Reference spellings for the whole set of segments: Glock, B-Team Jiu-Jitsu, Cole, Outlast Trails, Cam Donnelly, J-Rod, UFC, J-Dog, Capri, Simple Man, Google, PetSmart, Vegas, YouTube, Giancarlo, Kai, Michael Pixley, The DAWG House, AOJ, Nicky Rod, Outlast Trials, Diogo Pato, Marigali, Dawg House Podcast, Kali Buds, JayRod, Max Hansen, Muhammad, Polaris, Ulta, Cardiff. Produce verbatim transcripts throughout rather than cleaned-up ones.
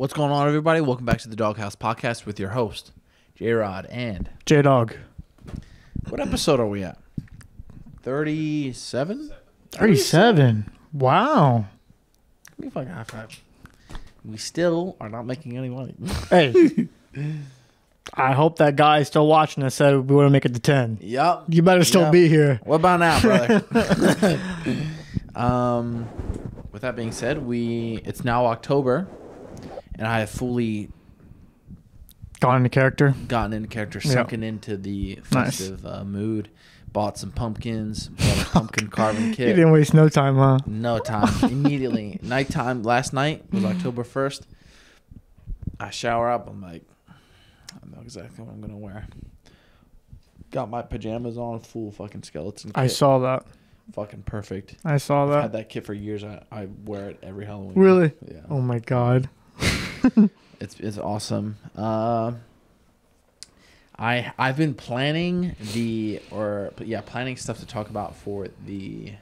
What's going on, everybody? Welcome back to the Doghouse Podcast with your host, J-Rod and... J-Dog. What episode are we at? thirty-seven? thirty-seven. Wow. Give me a fucking high five. We still are not making any money. Hey. I hope that guy is still watching us said we want to make it to ten. Yep. You better still yep. be here. What about now, brother? um, with that being said, we it's now October. And I have fully gotten into character, gotten into character, sunken yep. into the festive nice. uh, mood. Bought some pumpkins, bought a pumpkin carving kit. You didn't waste no time, huh? No time. Immediately, nighttime. Last night was October first. I shower up. I'm like, I know exactly what I'm gonna wear. Got my pajamas on, full fucking skeleton kit. I saw that. Fucking perfect. I saw that. I've had that kit for years. I I wear it every Halloween. Really? Yeah. Oh my god. it's it's awesome. Uh, I I've been planning the or yeah planning stuff to talk about for the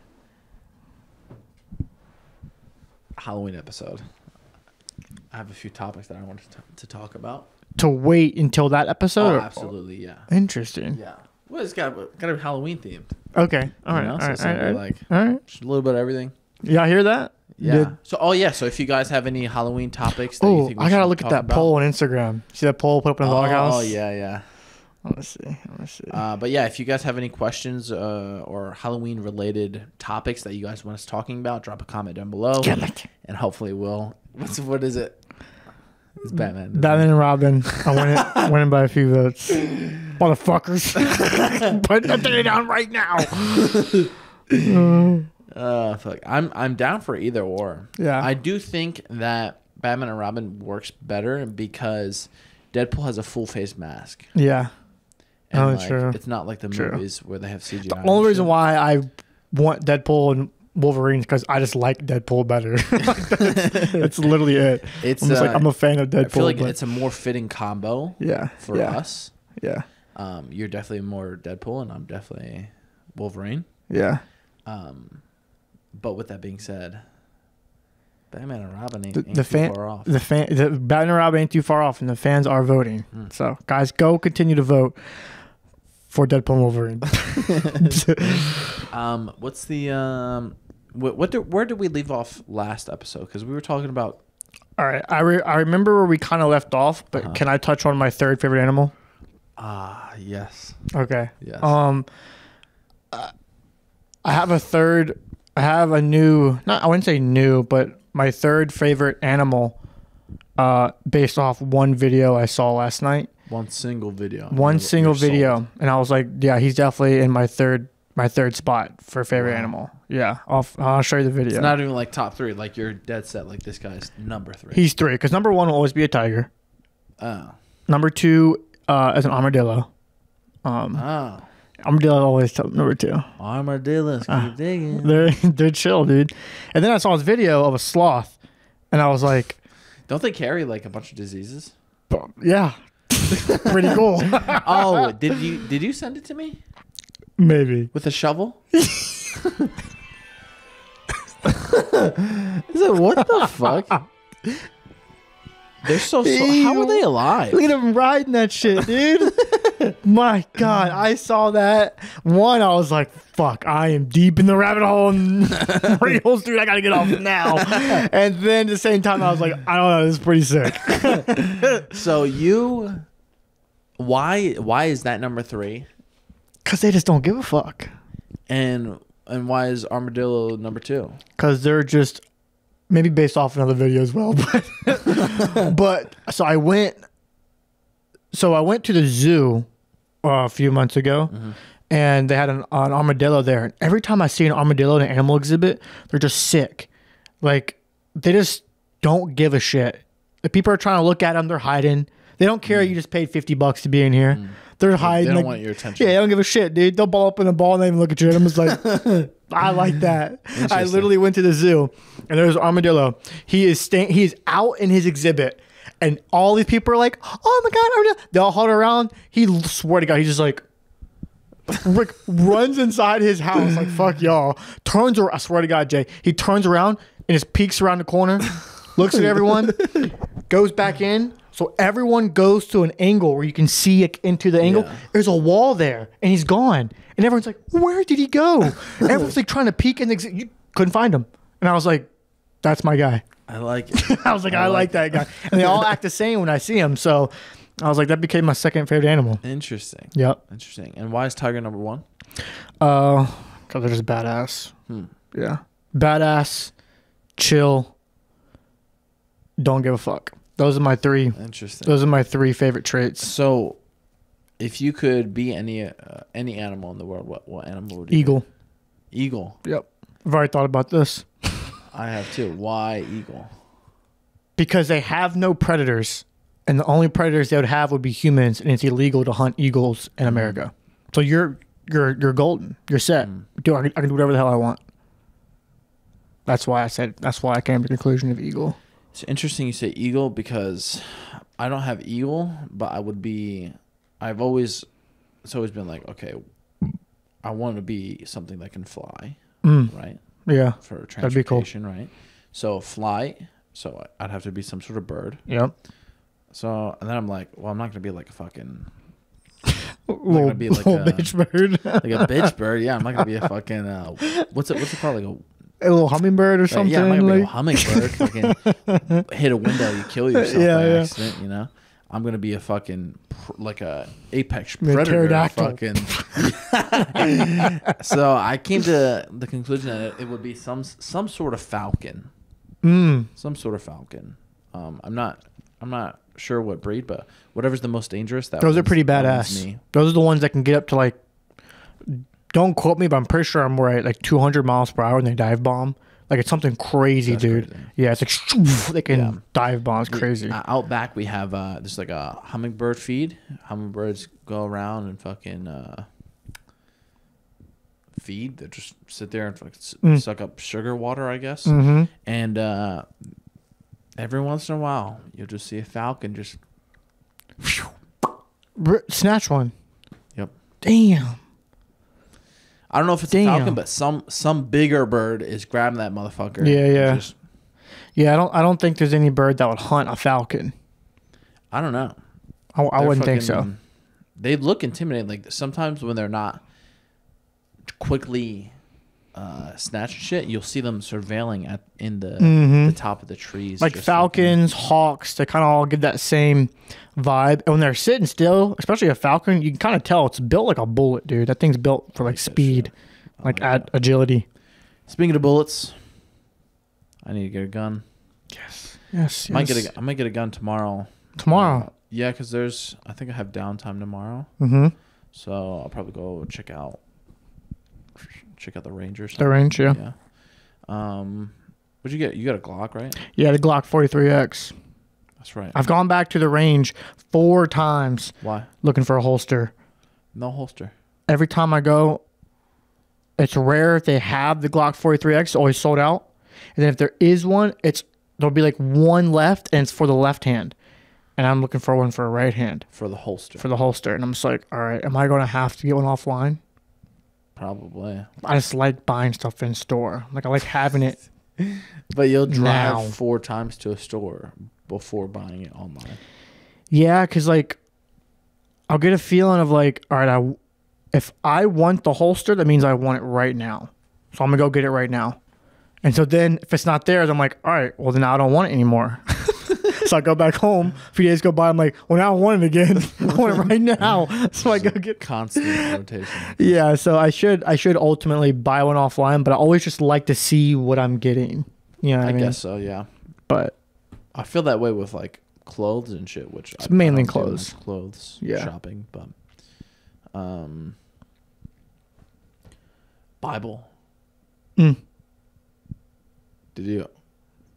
Halloween episode. I have a few topics that I wanted to, to talk about. To wait until that episode? Oh, absolutely, yeah. Interesting. Yeah. Well, it's got got to be Halloween themed. Okay. All right. You know? All so right. All right. Like all right. Just a little bit of everything. Y'all hear that? Yeah. Did. So, oh yeah. So, if you guys have any Halloween topics, that oh, you think we I gotta look at that about. poll on Instagram. See that poll put up in the Doghouse? Oh yeah, yeah. Let's see. Let's see. Uh, but yeah, if you guys have any questions uh, or Halloween related topics that you guys want us talking about, drop a comment down below. Damn it. And hopefully we'll. What's what is it? It's Batman. Batman it? and Robin. I win it. Winning by a few votes. Motherfuckers! Put that thing down right now. uh, Uh, fuck. I'm I'm down for either or. Yeah, I do think that Batman and Robin works better because Deadpool has a full face mask. Yeah, and oh, like, true. It's not like the true. movies where they have C G I. The only reason shit. why I want Deadpool and Wolverine is because I just like Deadpool better. like that's, that's literally it. It's I'm, just uh, like, I'm a fan of Deadpool. I feel like but... it's a more fitting combo. Yeah, for yeah. us. Yeah. Um, you're definitely more Deadpool, and I'm definitely Wolverine. Yeah. Um. But with that being said, Batman and Robin ain't, the, ain't the too fan, far off. The fan, the Batman and Robin ain't too far off, and the fans are voting. Mm. So, guys, go continue to vote for Deadpool and Wolverine. um, what's the um, what? what do, where did we leave off last episode? Because we were talking about. All right, I re I remember where we kind of left off, but uh-huh. can I touch on my third favorite animal? Ah, uh, yes. Okay. Yes. Um, uh, I have a third. I have a new, not I wouldn't say new, but my third favorite animal, uh, based off one video I saw last night. One single video. One single video, and I was like, yeah, he's definitely in my third, my third spot for favorite wow. animal. Yeah, I'll I'll show you the video. It's not even like top three, like you're dead set. Like this guy's number three. He's three because number one will always be a tiger. Oh. Number two, uh, is an armadillo. Um. Oh. Armadillo always top number two. Armadillos keep uh, digging. They're they're chill, dude. And then I saw this video of a sloth, and I was like, "Don't they carry like a bunch of diseases?" Yeah, pretty cool. Oh, did you did you send it to me? Maybe with a shovel. Is it what the fuck? They're so, so how are they alive? Look at them riding that shit, dude. My God, I saw that one. I was like, "Fuck, I am deep in the rabbit hole, reels, dude. I gotta get off now." And then at the same time, I was like, "I don't know, this is pretty sick." So you, why, why is that number three? Because they just don't give a fuck. And and why is armadillo number two? Because they're just maybe based off another video as well. But but so I went. So I went to the zoo uh, a few months ago, mm-hmm. and they had an, an armadillo there. And every time I see an armadillo in an animal exhibit, they're just sick. Like, they just don't give a shit. If people are trying to look at them, they're hiding. They don't care. Mm. You just paid fifty bucks to be in here. Mm. They're hiding. They don't like, want your attention. Yeah, they don't give a shit, dude. They'll ball up in a ball and they even look at you. And I'm just like, I like that. I literally went to the zoo, and there's an armadillo. He is staying. He's out in his exhibit. And all these people are like, "Oh my God, armadillo!" They all huddle around. He swear to God, he just like, Rick runs inside his house like, "Fuck y'all." Turns around. I swear to God, Jay, he turns around and just peeks around the corner, looks at everyone, goes back in. So everyone goes to an angle where you can see it into the angle. Yeah. There's a wall there, and he's gone. And everyone's like, where did he go? And everyone's like trying to peek, and they, you couldn't find him. And I was like, that's my guy. I like it. I was like, I, I like, like that guy. And they all act the same when I see him. So I was like, that became my second favorite animal. Interesting. Yep. Interesting. And why is tiger number one? Uh, because they're just badass. Hmm. Yeah. Badass, chill, don't give a fuck. Those are my three. Interesting. Those are my three favorite traits. So, if you could be any uh, any animal in the world, what what animal would you eagle? Be? Eagle. Yep. I've already thought about this. I have too. Why eagle? Because they have no predators, and the only predators they would have would be humans, and it's illegal to hunt eagles in America. Mm. So you're you're you're golden. You're set. Mm. Dude, I can, I can do whatever the hell I want. That's why I said. That's why I came to the conclusion of eagle. It's interesting you say eagle because I don't have eagle, but I would be. I've always, it's always been like, okay, I want to be something that can fly, mm. right? Yeah, for transportation, that'd be cool. Right? So flight. So I'd have to be some sort of bird. Yep. So and then I'm like, well, I'm not gonna be like a fucking. I'm not gonna be like a bitch bird. Like a bitch bird. Yeah, I'm not gonna be a fucking. Uh, what's it? What's it called? Like a. A little hummingbird or something. Like, yeah, I'm like, gonna be a hummingbird. Fucking hit a window, you kill yourself yeah, by yeah. accident. You know, I'm gonna be a fucking like a apex predator. Fucking. So I came to the conclusion that it would be some some sort of falcon. Mm. Some sort of falcon. Um, I'm not. I'm not sure what breed, but whatever's the most dangerous. That those are pretty badass. Me. Those are the ones that can get up to like. Don't quote me, but I'm pretty sure I'm right. Like two hundred miles per hour, and they dive bomb. Like it's something crazy, that's dude. Crazy. Yeah, it's like they can yeah. dive bomb. It's crazy. Uh, out back, we have uh, there's like a hummingbird feed. Hummingbirds go around and fucking uh, feed. They just sit there and fucking mm. suck up sugar water, I guess. Mm-hmm. And uh, every once in a while, you'll just see a falcon just snatch one. Yep. Damn. I don't know if it's Damn. a falcon, but some some bigger bird is grabbing that motherfucker. Yeah, yeah, just... yeah. I don't I don't think there's any bird that would hunt a falcon. I don't know. I, I wouldn't fucking, think so. They look intimidating. Like sometimes when they're not quickly uh, snatching shit, you'll see them surveilling at in the mm-hmm. the top of the trees. Like falcons, looking. hawks. They kind of all give that same vibe, and when they're sitting still, especially a falcon, you can kind of tell it's built like a bullet, dude. That thing's built for like speed, like ad agility. Speaking of bullets, I need to get a gun. Yes, yes. I might yes. get a, I might get a gun tomorrow. Tomorrow? Uh, yeah, because there's. I think I have downtime tomorrow. Mm-hmm. So I'll probably go check out, check out the range or something. The range, yeah. yeah. Um, what'd you get? You got a Glock, right? Yeah, the Glock forty-three X. That's right. I've gone back to the range four times. Why? Looking for a holster. No holster. Every time I go, it's rare if they have the Glock forty-three X. Always sold out. And then if there is one, it's there'll be like one left, and it's for the left hand. And I'm looking for one for a right hand. For the holster. For the holster. And I'm just like, all right, am I going to have to get one offline? Probably. I just like buying stuff in store. Like I like having it. But you'll drive now. four times to a store before buying it online. Yeah, because like I'll get a feeling of like, all right, I, if I want the holster, that means I want it right now. So I'm going to go get it right now. And so then if it's not there, then I'm like, all right, well, then I don't want it anymore. So I go back home. A few days go by. I'm like, well, now I want it again. I want it right now. So I go get constant rotation. Yeah, so I should I should ultimately buy one offline, but I always just like to see what I'm getting. You know what I, I mean? guess so, yeah. But I feel that way with like clothes and shit, which it's I, mainly I clothes, like clothes, yeah, shopping. But, um, Bible. Mm. Did you,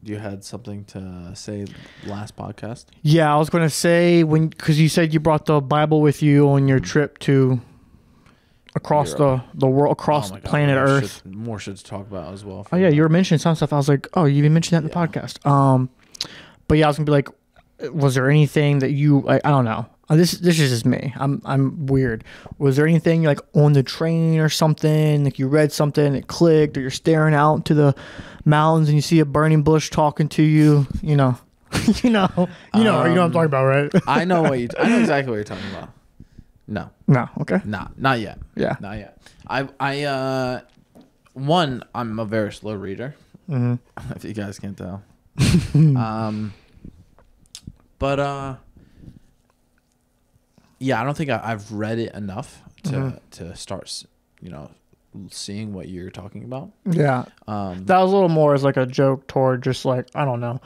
you had something to say last podcast? Yeah, I was going to say when because you said you brought the Bible with you on your trip to across Europe. the the world, across oh God, planet more Earth. Shit, more shit to talk about as well. Oh yeah, you were mentioning some stuff. I was like, oh, you even mentioned that in yeah. the podcast. Um. But yeah, I was gonna be like, was there anything that you like, I don't know. This this is just me. I'm I'm weird. Was there anything like on the train or something? Like you read something, it clicked, or you're staring out to the mountains and you see a burning bush talking to you. You know. you know, you know, um, you know what I'm talking about, right? I know what you. I know exactly what you're talking about. No. No. Okay. Not. Not yet. Yeah. Not yet. I. I. Uh, one. I'm a very slow reader. Mm-hmm. If you guys can't tell. um. But uh. Yeah, I don't think I, I've read it enough to mm-hmm. to start. You know. Seeing what you're talking about. Yeah. Um, that was a little more as like a joke toward just like, I don't know.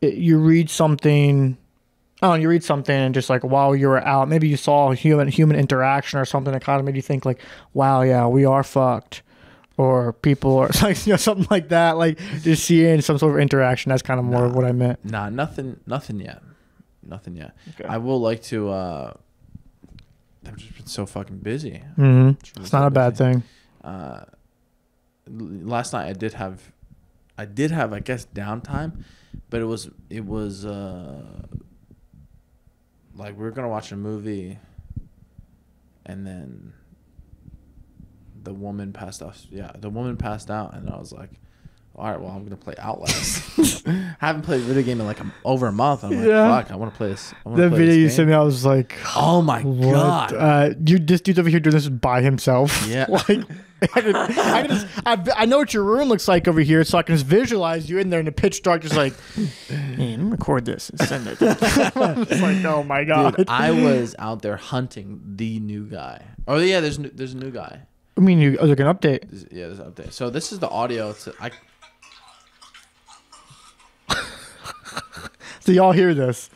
It, you read something, I don't know, you read something and just like while you were out, maybe you saw a human human interaction or something that kind of made you think like, wow, yeah, we are fucked. Or people or like, you know, something like that. Like just seeing some sort of interaction. That's kind of more nah, of what I meant. Nah, nothing, nothing yet. Nothing yet. Okay. I will like to, uh, I've just been so fucking busy. Mm-hmm. It's, really it's not so a busy. bad thing. Uh, last night I did have, I did have, I guess, downtime, but it was, it was, uh, like we were going to watch a movie and then the woman passed off. Yeah. The woman passed out and I was like, all right, well, I'm going to play Outlast. I haven't played a video game in like a, over a month. I'm like, yeah. fuck, I want to play this. I the play video this you sent me, I was like, oh my what? God. Uh, you just dude's over here doing this by himself. Yeah. like, I, can, I, can just, I, I know what your room looks like over here, so I can just visualize you in there in the pitch dark, just like, man, I'm record this and send it. I'm just like, oh my God. Dude, I was out there hunting the new guy. Oh, yeah, there's, there's a new guy. I mean, you, there's like an update. There's, yeah, there's an update. So this is the audio. To, I. So y'all hear this.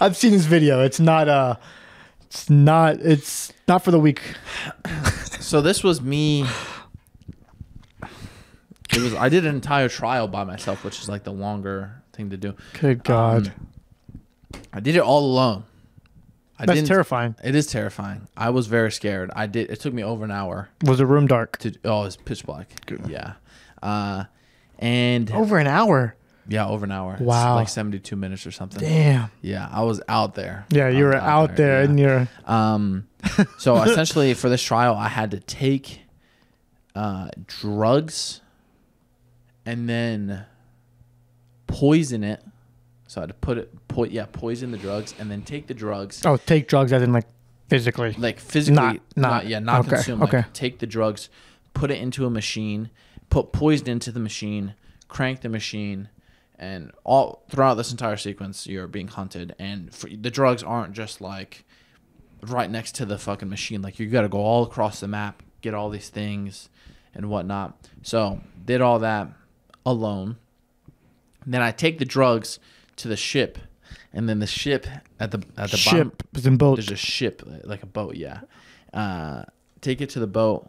I've seen this video. It's not uh it's not it's not for the weak. So this was me. It was I did an entire trial by myself, which is like the longer thing to do. Good God. Um, I did it all alone. I That's terrifying. It is terrifying. I was very scared. I did. It took me over an hour. Was the room dark? To, oh, it's pitch black. Good. Yeah, uh, and over an hour. Yeah, over an hour. Wow, it's like seventy-two minutes or something. Damn. Yeah, I was out there. Yeah, you were out, out there, there yeah. and you're. Um, so essentially, for this trial, I had to take uh, drugs, and then poison it. So I had to put it, po yeah, poison the drugs, and then take the drugs. Oh, take drugs as in like physically, like physically, not, not, not yeah, not okay, consume. Okay. Like take the drugs, put it into a machine, put poison into the machine, crank the machine, and all throughout this entire sequence, you're being hunted. And for, the drugs aren't just like right next to the fucking machine. Like you got to go all across the map, get all these things, and whatnot. So did all that alone. And then I take the drugs to the ship, and then the ship at the at the ship bottom, is in boat. There's a ship, like a boat, yeah. Uh, take it to the boat.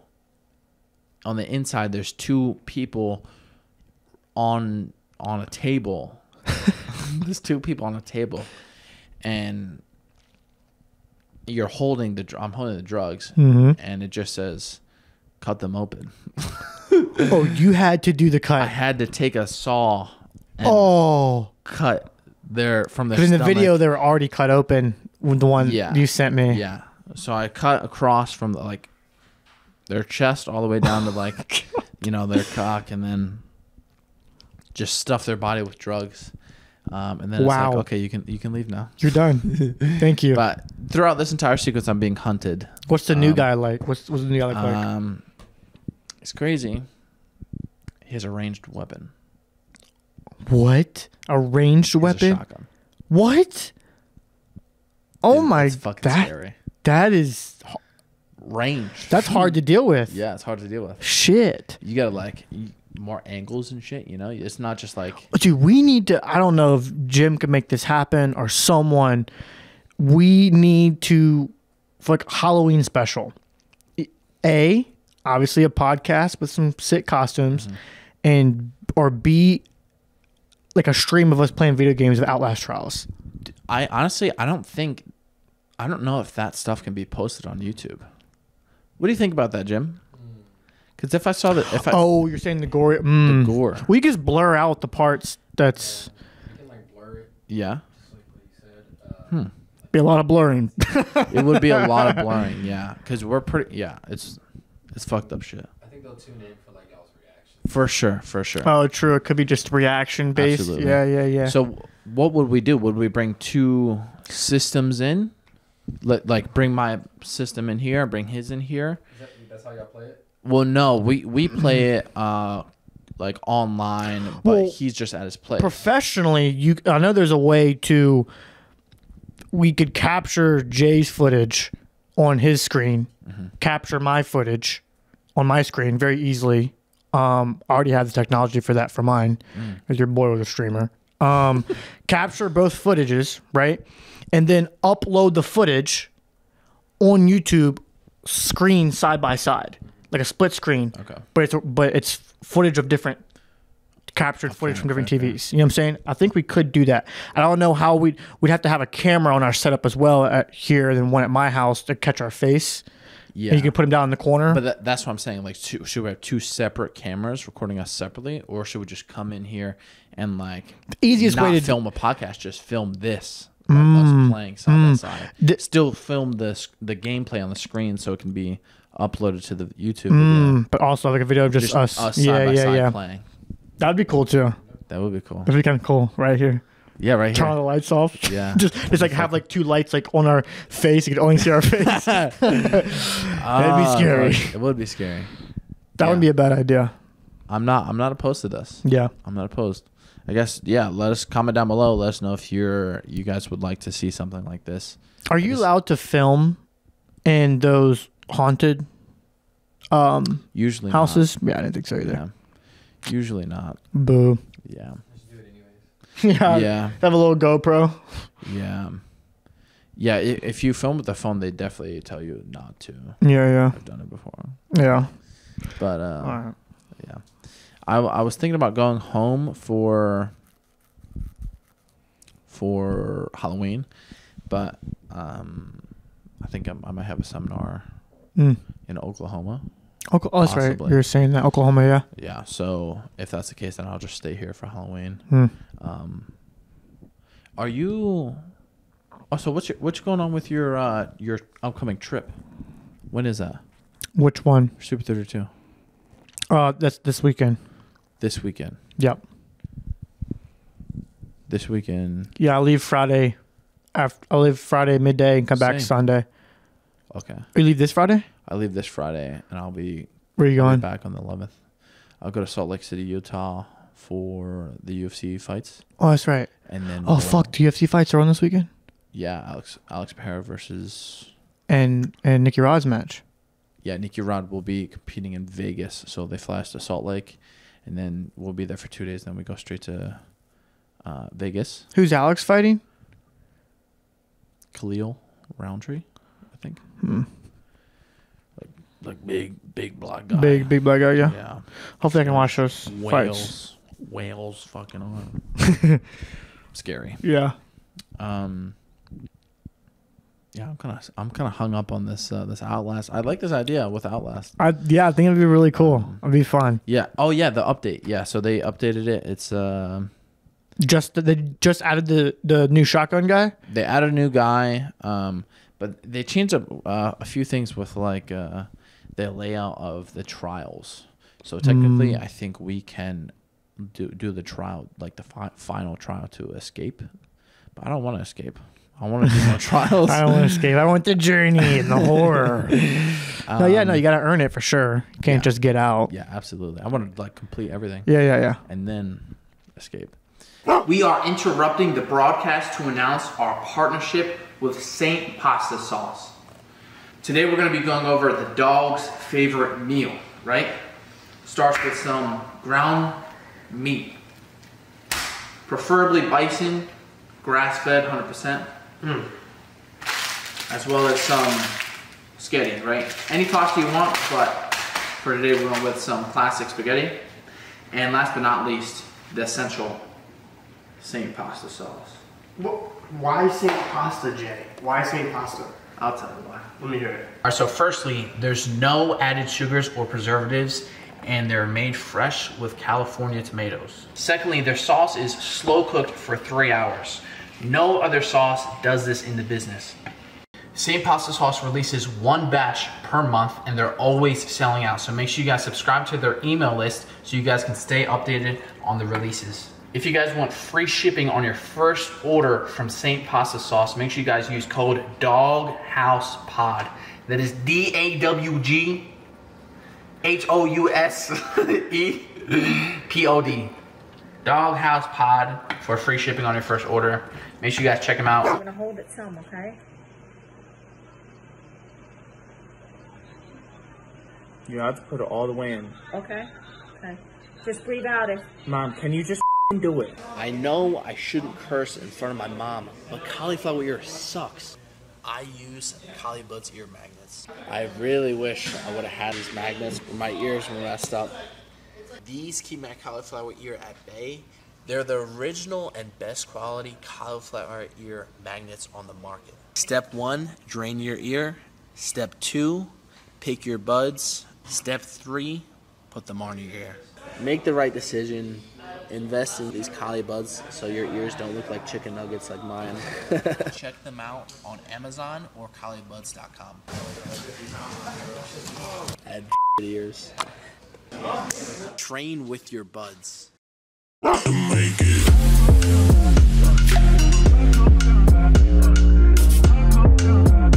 On the inside, there's two people on on a table. There's two people on a table, and you're holding the. I'm holding the drugs, mm-hmm. and it just says, "Cut them open." Oh, you had to do the cut. I had to take a saw. And oh, cut. They're from the. Because in the video, they were already cut open. The one yeah. you sent me. Yeah. So I cut across from the, like their chest all the way down to like, you know, their cock, and then just stuff their body with drugs. Um, and then wow. it's like, okay, you can you can leave now. You're done. Thank you. But throughout this entire sequence, I'm being hunted. What's the um, new guy like? What's what's the new guy like? Um, it's crazy. He has a ranged weapon. What? A ranged He's weapon? A shotgun. What? Oh Dude, my! That's fucking that, scary. That is range. That's hard to deal with. Yeah, it's hard to deal with. Shit. You gotta like more angles and shit. You know, it's not just like. Dude, we need to. I don't know if Jim can make this happen or someone. We need to, for like Halloween special. A, obviously a podcast with some sick costumes, mm-hmm. and or B. Like a stream of us playing video games of Outlast Trials. I honestly, I don't think, I don't know if that stuff can be posted on YouTube. What do you think about that, Jim? Because if I saw that, if I oh, you're saying the gore, mm, the gore, we just blur out the parts that's. Yeah, you can like blur it. Yeah. Just like what you said. Uh, hmm. Be a lot of blurring. It would be a lot of blurring, yeah. Because we're pretty, yeah. It's It's fucked up shit. I think they'll tune in for like y'all's reaction. For sure, for sure. Oh, true. It could be just reaction based. Absolutely. Yeah, yeah, yeah. So what would we do? Would we bring two systems in? Let, like bring my system in here, bring his in here. Is that, that's how y'all play it? Well, no, we we play it uh like online, but well, he's just at his place. Professionally, you I know there's a way to we could capture Jay's footage on his screen, mm-hmm. capture my footage on my screen very easily. Um, I already have the technology for that for mine. Mm. Your boy was a streamer. Um, capture both footages, right? And then upload the footage on YouTube, screen side by side, like a split screen. Okay. But it's but it's footage of different captured okay, footage from different okay, T Vs. Okay. You know what I'm saying? I think we could do that. I don't know how we we'd have to have a camera on our setup as well at here, than one at my house to catch our face. Yeah. And you can put them down in the corner. But that, that's what I'm saying. Like, two, should we have two separate cameras recording us separately, or should we just come in here and like the easiest not way to film a podcast? Just film this. Mm. Us playing side mm. by side. The, Still film the, the gameplay on the screen so it can be uploaded to the YouTube mm, video. But also like a video of just, just us, us side yeah, by yeah, side yeah. playing. That would be cool too. That would be cool. That would be kind of cool right here. Yeah, right Turn here. Turn the lights off. Yeah. just just like have like two lights like on our face. You can only see our face. That'd oh, be scary. It would be scary. That yeah. would be a bad idea. I'm not I'm not opposed to this. Yeah. I'm not opposed. I guess yeah. Let us comment down below. Let us know if you're you guys would like to see something like this. Are you allowed to film in those haunted um, usually houses? Not. Yeah, I didn't think so either. Yeah. Usually not. Boo. Yeah. Just do it anyways. yeah. Yeah. Have a little GoPro. Yeah. Yeah. If you film with the phone, they definitely tell you not to. Yeah, yeah. I've done it before. Yeah. But uh, all right. yeah. I, I was thinking about going home for for Halloween, but um, I think I'm, I might have a seminar mm. in Oklahoma. Oh, oh that's right. You were saying that Oklahoma, yeah. Yeah. So if that's the case, then I'll just stay here for Halloween. Mm. Um, are you? Oh, so what's your, what's going on with your uh, your upcoming trip? When is that? Which one? Super thirty-two. Uh, that's this weekend. This weekend. Yep. This weekend. Yeah, I leave Friday. After I leave Friday midday and come Same. back Sunday. Okay. You leave this Friday? I leave this Friday, and I'll be. Where are you going? Back on the eleventh. I'll go to Salt Lake City, Utah, for the U F C fights. Oh, that's right. And then. Oh fuck! The U F C fights are on this weekend. Yeah, Alex Alex Pereira versus. And and Nicky Rod's match. Yeah, Nicky Rod will be competing in Vegas, so they fly us to Salt Lake, and then we'll be there for two days. Then we go straight to uh, Vegas. Who's Alex fighting? Khalil Roundtree, I think. Hmm. Like, like big, big black guy. Big, big black guy. Yeah. Yeah. Hopefully, I can watch those whales, fights. Whales, fucking on. Scary. Yeah. Um. Yeah, I'm kind of I'm kind of hung up on this uh, this Outlast. I like this idea with Outlast. I, yeah, I think it'd be really cool. Um, it'd be fun. Yeah. Oh yeah, the update. Yeah, so they updated it. It's uh, just they just added the the new shotgun guy. They added a new guy, um, but they changed up uh, a few things with like uh, the layout of the trials. So technically, mm. I think we can do do the trial like the fi final trial to escape, but I don't want to escape. I want to do more trials. I don't want to escape. I want the journey and the horror. um, no, yeah, no, you got to earn it for sure. You can't yeah. just get out. Yeah, absolutely. I want to like complete everything. Yeah, yeah, yeah. And then escape. We are interrupting the broadcast to announce our partnership with Saint Pasta Sauce. Today we're going to be going over the dog's favorite meal, right? Starts with some ground meat. Preferably bison, grass-fed, one hundred percent. Mm. As well as some spaghetti, right? Any pasta you want, but for today we're going with some classic spaghetti. And last but not least, the essential Saint Pasta sauce. Well, why Saint Pasta, Jay? Why Saint Pasta? I'll tell you why. Let me hear it. All right, so firstly, there's no added sugars or preservatives, and they're made fresh with California tomatoes. Secondly, their sauce is slow cooked for three hours. No other sauce does this in the business. Saint Pasta Sauce releases one batch per month and they're always selling out. So make sure you guys subscribe to their email list so you guys can stay updated on the releases. If you guys want free shipping on your first order from Saint Pasta Sauce, make sure you guys use code DOGHOUSEPOD. That is D A W G H O U S E P O D. Doghouse Pod for free shipping on your first order. Make sure you guys check them out. I'm gonna hold it some, okay? You have to put it all the way in. Okay. Okay. Just breathe out it. Mom, can you just do it? I know I shouldn't curse in front of my mom, but cauliflower ear sucks. I use Kali Buds ear magnets. I really wish I would have had these magnets, but my ears were messed up. These keep my cauliflower ear at bay. They're the original and best quality cauliflower ear magnets on the market. Step one, drain your ear. Step two, pick your buds. Step three, put them on your ear. Make the right decision. Invest in these Kali Buds so your ears don't look like chicken nuggets like mine. Check them out on Amazon or Kali Buds dot com. Add ears. Train with your buds. Make it.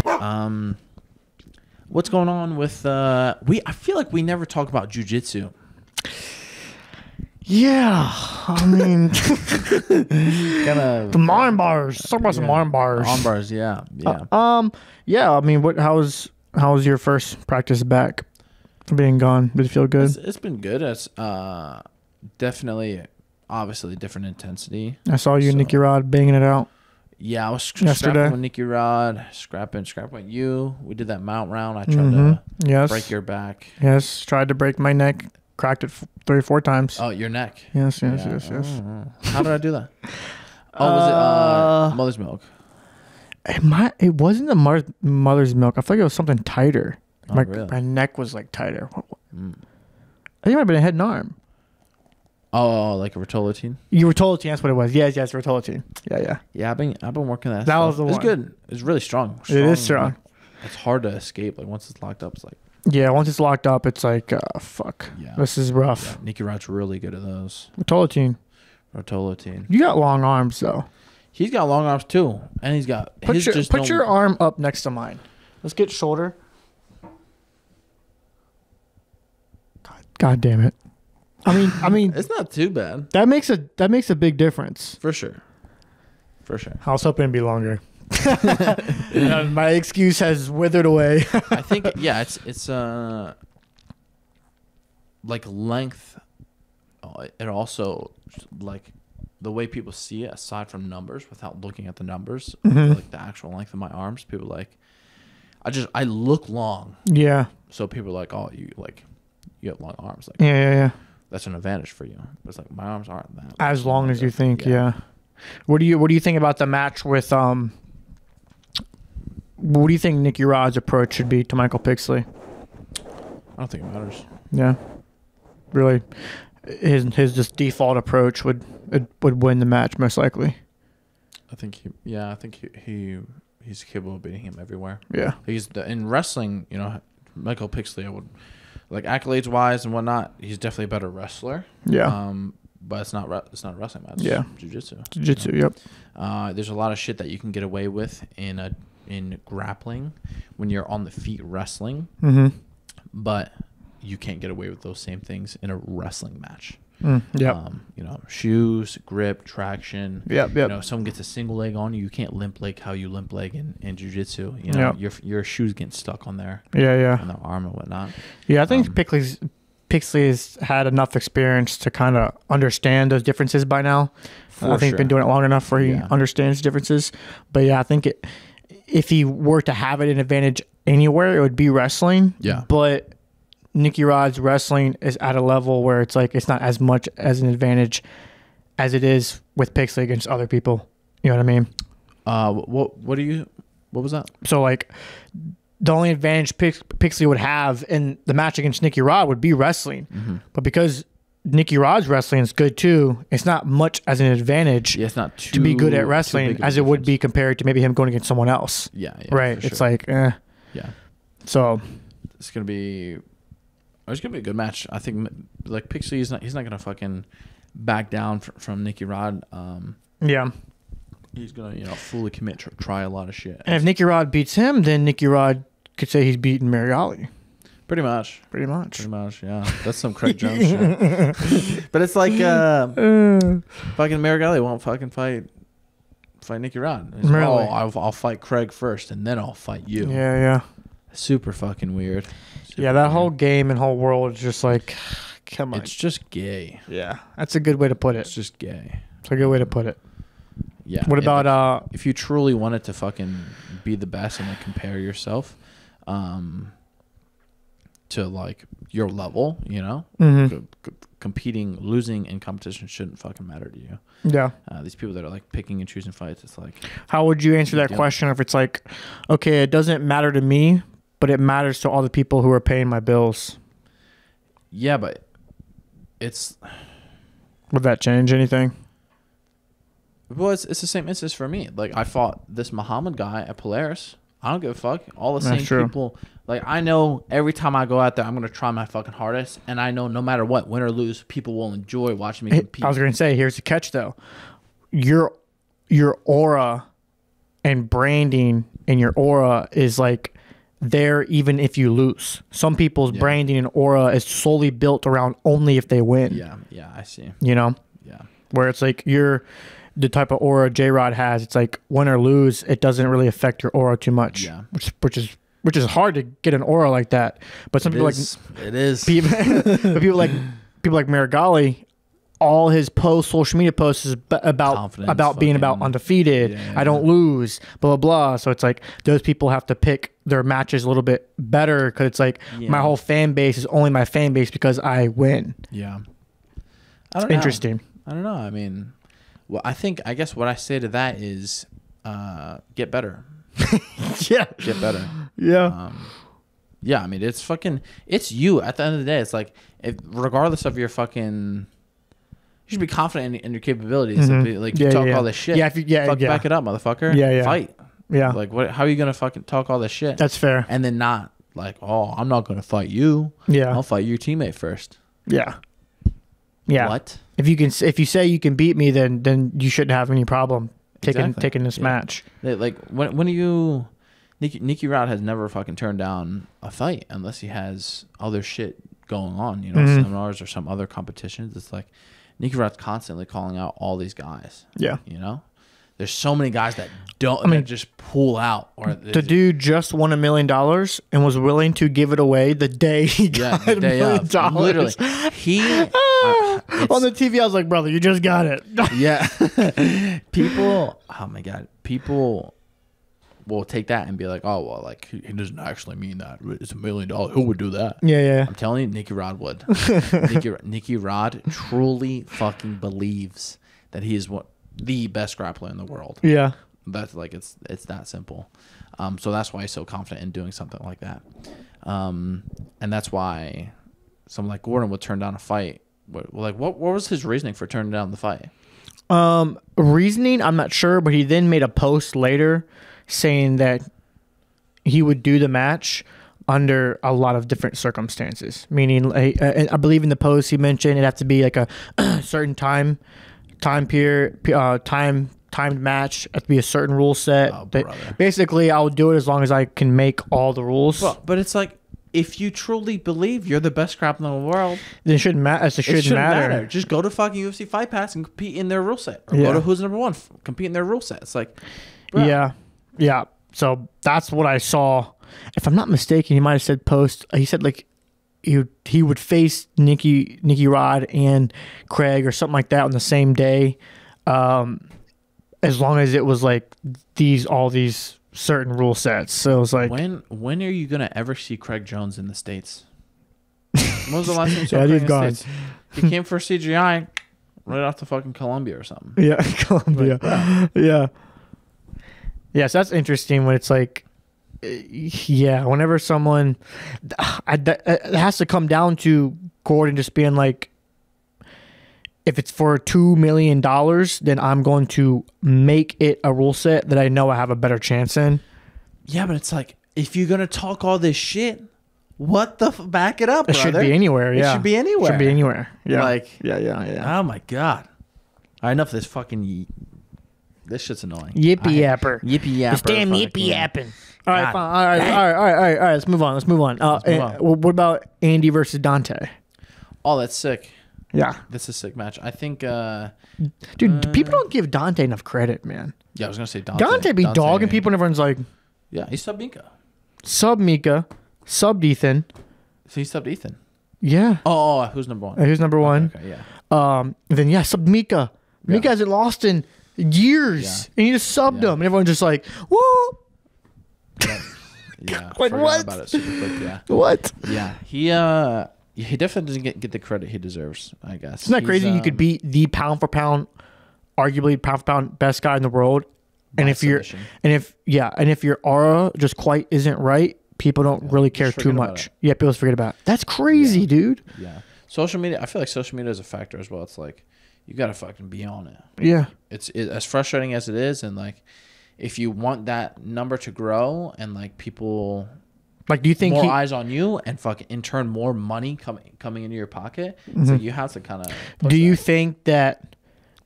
Um, what's going on with uh? We I feel like we never talk about jujitsu. Yeah, I mean, kinda, the mind bars. Talk about yeah. some mind bars. Mind bars, yeah, yeah. Uh, um, yeah. I mean, what? How was how was your first practice back from being gone? Did it feel good? It's, it's been good. It's uh, definitely, obviously, different intensity. I saw you, so. Nicky Rod, banging it out. Yeah, I was yesterday. Scrapping with Nicky Rod, scrapping, scrapping with you. We did that mount round. I tried mm-hmm. to yes. break your back. Yes, tried to break my neck. Cracked it three or four times. Oh, your neck. Yes, yes, yeah. yes, yes. How did I do that? Oh, was it uh, mother's milk? It might. It wasn't the mother, mother's milk. I feel like it was something tighter. Oh, my, really? my neck was like tighter. Mm. I think it might have been a head and arm. Oh, like a rotolotine. You rotolotine. That's what it was. Yes, yes, rotolotine. Yeah, yeah. Yeah, I've been I've been working that. That stuff. was the it's one. It's good. It's really strong. strong. It is strong. Like, it's hard to escape. Like once it's locked up, it's like. Yeah, once it's locked up, it's like, uh, fuck. Yeah. This is rough. Yeah. Nicky Rod's really good at those. Rotolotine. Rotolotine. You got long arms, though. He's got long arms, too. And he's got... Put, his your, just put no... your arm up next to mine. Let's get shoulder. God, God damn it. I mean... I mean it's not too bad. That makes a that makes a big difference. For sure. For sure. I was hoping it'd be longer. And my excuse has withered away. I think yeah, it's it's uh like length. It also like the way people see it, aside from numbers, without looking at the numbers, mm-hmm. like the actual length of my arms. People like I just I look long. Yeah. So people are like, oh, you like you have long arms. Like yeah, yeah, yeah. That's an advantage for you. But it's like my arms aren't that as long as you think. Yeah. yeah. What do you What do you think about the match with um? What do you think Nicky Rod's approach should be to Michael Pixley? I don't think it matters. Yeah, really, his his just default approach would it would win the match most likely. I think he, yeah, I think he, he he's capable of beating him everywhere. Yeah, he's the, in wrestling. You know, Michael Pixley, I would like accolades wise and whatnot. He's definitely a better wrestler. Yeah. Um, but it's not it's not a wrestling match. Yeah, jujitsu. Jujitsu. You know? Yep. Uh, there's a lot of shit that you can get away with in a. in grappling when you're on the feet wrestling, mm-hmm. but you can't get away with those same things in a wrestling match. Mm, yeah. Um, you know, shoes, grip, traction. Yeah. Yep. You know, if someone gets a single leg on you, you can't limp leg how you limp leg in, in jiu-jitsu. You know, yep. your, your shoes getting stuck on their, yeah, yeah. on their arm and whatnot. Yeah. I think um, Pixley's, Pixley's had enough experience to kind of understand those differences by now. I think sure. he's been doing it long enough where he yeah. understands differences. But yeah, I think it, if he were to have it an advantage anywhere, it would be wrestling. Yeah. But Nicky Rod's wrestling is at a level where it's like it's not as much as an advantage as it is with Pixley against other people. You know what I mean? Uh, what what do you? What was that? So like, the only advantage Pix, Pixley would have in the match against Nicky Rod would be wrestling, mm-hmm. but because Nicky Rod's wrestling is good too. It's not much as an advantage yeah, it's not too, to be good at wrestling as it would be compared to maybe him going against someone else. Yeah, yeah right. Sure. It's like, eh. yeah. So it's gonna be, it's gonna be a good match. I think like Pixley is not, he's not gonna fucking back down from, from Nicky Rod. Um, yeah. He's gonna you know fully commit, tr try a lot of shit. And if Nicky Rod beats him, then Nicky Rod could say he's beaten Marigali. Pretty much. Pretty much. Pretty much, yeah. That's some Craig Jones shit. But it's like, uh, fucking Marigali won't fucking fight fight Nicky Rod. He's really? Like, oh, I'll, I'll fight Craig first, and then I'll fight you. Yeah, yeah. Super fucking weird. Super yeah, that weird. whole game and whole world is just like, come on. It's just gay. Yeah. That's a good way to put it. It's just gay. It's a good way to put it. Yeah. What about... If, uh, if you truly wanted to fucking be the best and like compare yourself... um. to like your level, you know, mm-hmm. c c competing, losing in competition shouldn't fucking matter to you. Yeah. Uh, these people that are like picking and choosing fights, it's like. How would you answer that deal? question if it's like, okay, it doesn't matter to me, but it matters to all the people who are paying my bills? Yeah, but it's. Would that change anything? Well, it's, it's the same instance for me. Like I fought this Muhammad guy at Polaris. I don't give a fuck. All the That's same true. people. Like, I know every time I go out there, I'm going to try my fucking hardest. And I know no matter what, win or lose, people will enjoy watching me compete. I was going to say, here's the catch, though. Your your aura and branding and your aura is, like, there even if you lose. Some people's yeah. branding and aura is solely built around only if they win. Yeah, yeah, I see. You know? Yeah. Where it's, like, you're... the type of aura J-Rod has, it's like win or lose, it doesn't really affect your aura too much. Yeah. Which, which is which is hard to get an aura like that. But some it people is. like it is. People, but people like people like Marigali, all his posts, social media posts, is about Confidence, about being fucking, about undefeated. Yeah, yeah, I don't yeah. lose. Blah blah blah. So it's like those people have to pick their matches a little bit better because it's like yeah. my whole fan base is only my fan base because I win. Yeah. I don't it's know. Interesting. I don't know. I mean. Well, I think, I guess what I say to that is uh, get better. yeah. Get better. Yeah. Um, yeah, I mean, it's fucking, it's you. At the end of the day, it's like, if, regardless of your fucking, you should be confident in, in your capabilities. Mm-hmm. Like, yeah, you talk yeah. all this shit. Yeah, if you, yeah, fuck, yeah. Back it up, motherfucker. Yeah, yeah. Fight. Yeah. Like, what? How are you going to fucking talk all this shit? That's fair. And then not, like, oh, I'm not going to fight you. Yeah. I'll fight your teammate first. Yeah. Yeah. What? If you can, if you say you can beat me, then then you shouldn't have any problem taking exactly. taking this yeah. match. Like when when are you, Nicky, Nicky Rod has never fucking turned down a fight unless he has other shit going on, you know, mm-hmm. seminars or some other competitions. It's like Nicky Rod's constantly calling out all these guys. Yeah, you know, there's so many guys that don't. I mean, just pull out. Or the dude just won a million dollars and was willing to give it away the day he got yeah, the day a million of, dollars. Literally, he. Uh, on the T V, I was like, brother, you just got it. yeah. People, oh my God, people will take that and be like, oh, well, like, he, he doesn't actually mean that. It's a million dollars. Who would do that? Yeah, yeah. I'm telling you, Nicky Rod would. Nicky, Nicky Rod truly fucking believes that he is what, the best grappler in the world. Yeah. That's like, it's, it's that simple. Um, so that's why he's so confident in doing something like that. Um, and that's why someone like Gordon would turn down a fight. What, like what? What was his reasoning for turning down the fight? Um, reasoning, I'm not sure, but he then made a post later saying that he would do the match under a lot of different circumstances. Meaning, I, I, I believe in the post he mentioned it had to be like a certain time, time period, uh, time timed match. It had to be a certain rule set. Oh, but basically, I'll do it as long as I can make all the rules. Well, but it's like. If you truly believe you're the best grappler in the world, then it shouldn't, ma it shouldn't, it shouldn't matter. matter. Just go to fucking U F C Fight Pass and compete in their rule set. Or yeah. go to Who's Number One, compete in their rule set. It's like, bro. yeah, yeah. So that's what I saw. If I'm not mistaken, he might have said post. He said like he would, he would face Nicky Nicky Rod and Craig or something like that on the same day, um, as long as it was like these all these. certain rule sets. So it's like, when when are you gonna ever see Craig Jones in the States? When was the last time you saw yeah, Craig in the States? He came for C G I right off to fucking Colombia or something. Yeah, Colombia. Like, wow. Yeah. Yeah, so that's interesting when it's like, yeah, whenever someone, I, I, it has to come down to Gordon just being like, if it's for two million dollars, then I'm going to make it a rule set that I know I have a better chance in. Yeah, but it's like, if you're going to talk all this shit, what the... F- back it up, brother. It should be anywhere, yeah. It should be anywhere. It should be anywhere, yeah. Like, yeah, yeah, yeah. Oh, my God. All right, enough of this fucking... Ye- this shit's annoying. Yippee-yapper. Yippee-yapper. This damn yippee-yapping. All right, fine. All right, all right, all right, all right, all right. Let's move on. Let's move on. Uh, let's move on. And, what about Andy versus Dante? Oh, that's sick. Yeah. That's a sick match. I think... Uh, Dude, uh, people don't give Dante enough credit, man. Yeah, I was going to say Dante. Dante be Dante. dogging people and everyone's like... Yeah, he subbed Mika. Subbed Mika. Subbed Ethan. So he subbed Ethan? Yeah. Oh, oh who's number one? Uh, who's number one? Okay, okay, yeah. Um, then, yeah, subbed Mika. Yeah. Mika hasn't lost in years. Yeah. And he just subbed yeah. him. And everyone's just like, whoa. Yeah. yeah. Like, what? About it super quick, yeah. What? Yeah. He... uh. He definitely doesn't get, get the credit he deserves, I guess. Isn't that He's, crazy? Um, you could beat the pound for pound, arguably pound for pound best guy in the world, and if submission. you're, and if yeah, and if your aura just quite isn't right, people don't yeah, really care too much. Yeah, people just forget about it. That's crazy, yeah. dude. Yeah, social media. I feel like social media is a factor as well. It's like you gotta fucking be on it. Yeah, it's it, as frustrating as it is, and like if you want that number to grow, and like people. Like, do you think more he, eyes on you and fucking in turn more money coming coming into your pocket? Mm-hmm. So you have to kind of. Do you that. think that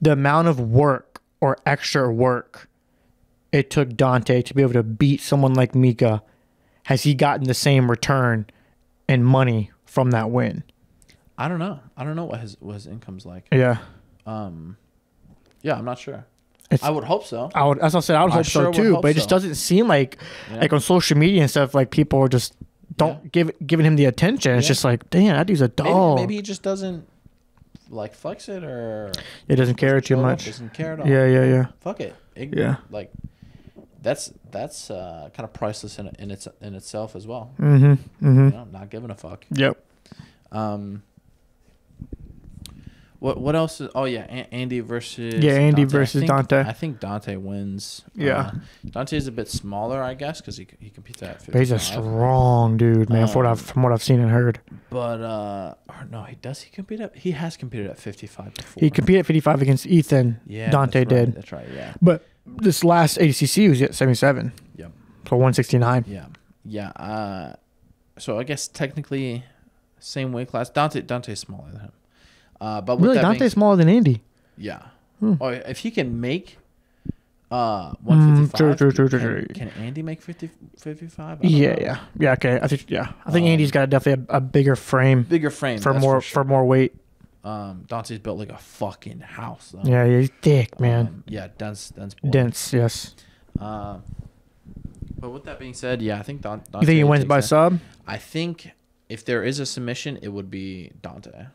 the amount of work or extra work it took Dante to be able to beat someone like Mika, has he gotten the same return in money from that win? I don't know. I don't know what his what his income's like. Yeah. Um. Yeah, I'm not sure. It's, I would hope so. I would, as I said, I would I hope sure so too. Hope but it just so. doesn't seem like, yeah. like on social media and stuff, like people are just don't yeah. give giving him the attention. Yeah. It's just like, damn, that dude's a dog. Maybe, maybe he just doesn't like flex it or it doesn't care doesn't too much. Up, doesn't care at all. Yeah, yeah, yeah. Fuck it. it yeah, like that's that's uh, kind of priceless in in its in itself as well. Mm-hmm. Mm-hmm. You know, not giving a fuck. Yep. Um. What what else is? Oh yeah, Andy versus yeah Andy Dante. versus I think, Dante. I think Dante wins. Yeah, uh, Dante is a bit smaller, I guess, because he he competes at fifty-five. But he's a strong dude, man. Um, from what I've from what I've seen and heard. But uh, or no, he does he compete at? He has competed at fifty-five before. He competed at fifty-five against Ethan. Yeah, Dante that's right, did. That's right. Yeah. But this last A D C C he was at seventy-seven. Yep. So one sixty-nine. Yeah. Yeah. Uh, so I guess technically same weight class. Dante Dante's smaller than him. Uh, but really, Dante's being, smaller than Andy. Yeah. Hmm. Or if he can make uh, one fifty-five, mm, true, true, true, can, true. can Andy make fifty, fifty-five? Yeah, know. yeah, yeah. Okay, I think yeah. I think um, Andy's got definitely a, a bigger frame. Bigger frame for more for, sure. for more weight. Um, Dante's built like a fucking house. Though. Yeah, he's thick, man. Um, yeah, dense, dense. Boy. Dense, yes. Uh, but with that being said, yeah, I think Dante. You think he wins by that. sub? I think if there is a submission, it would be Dante.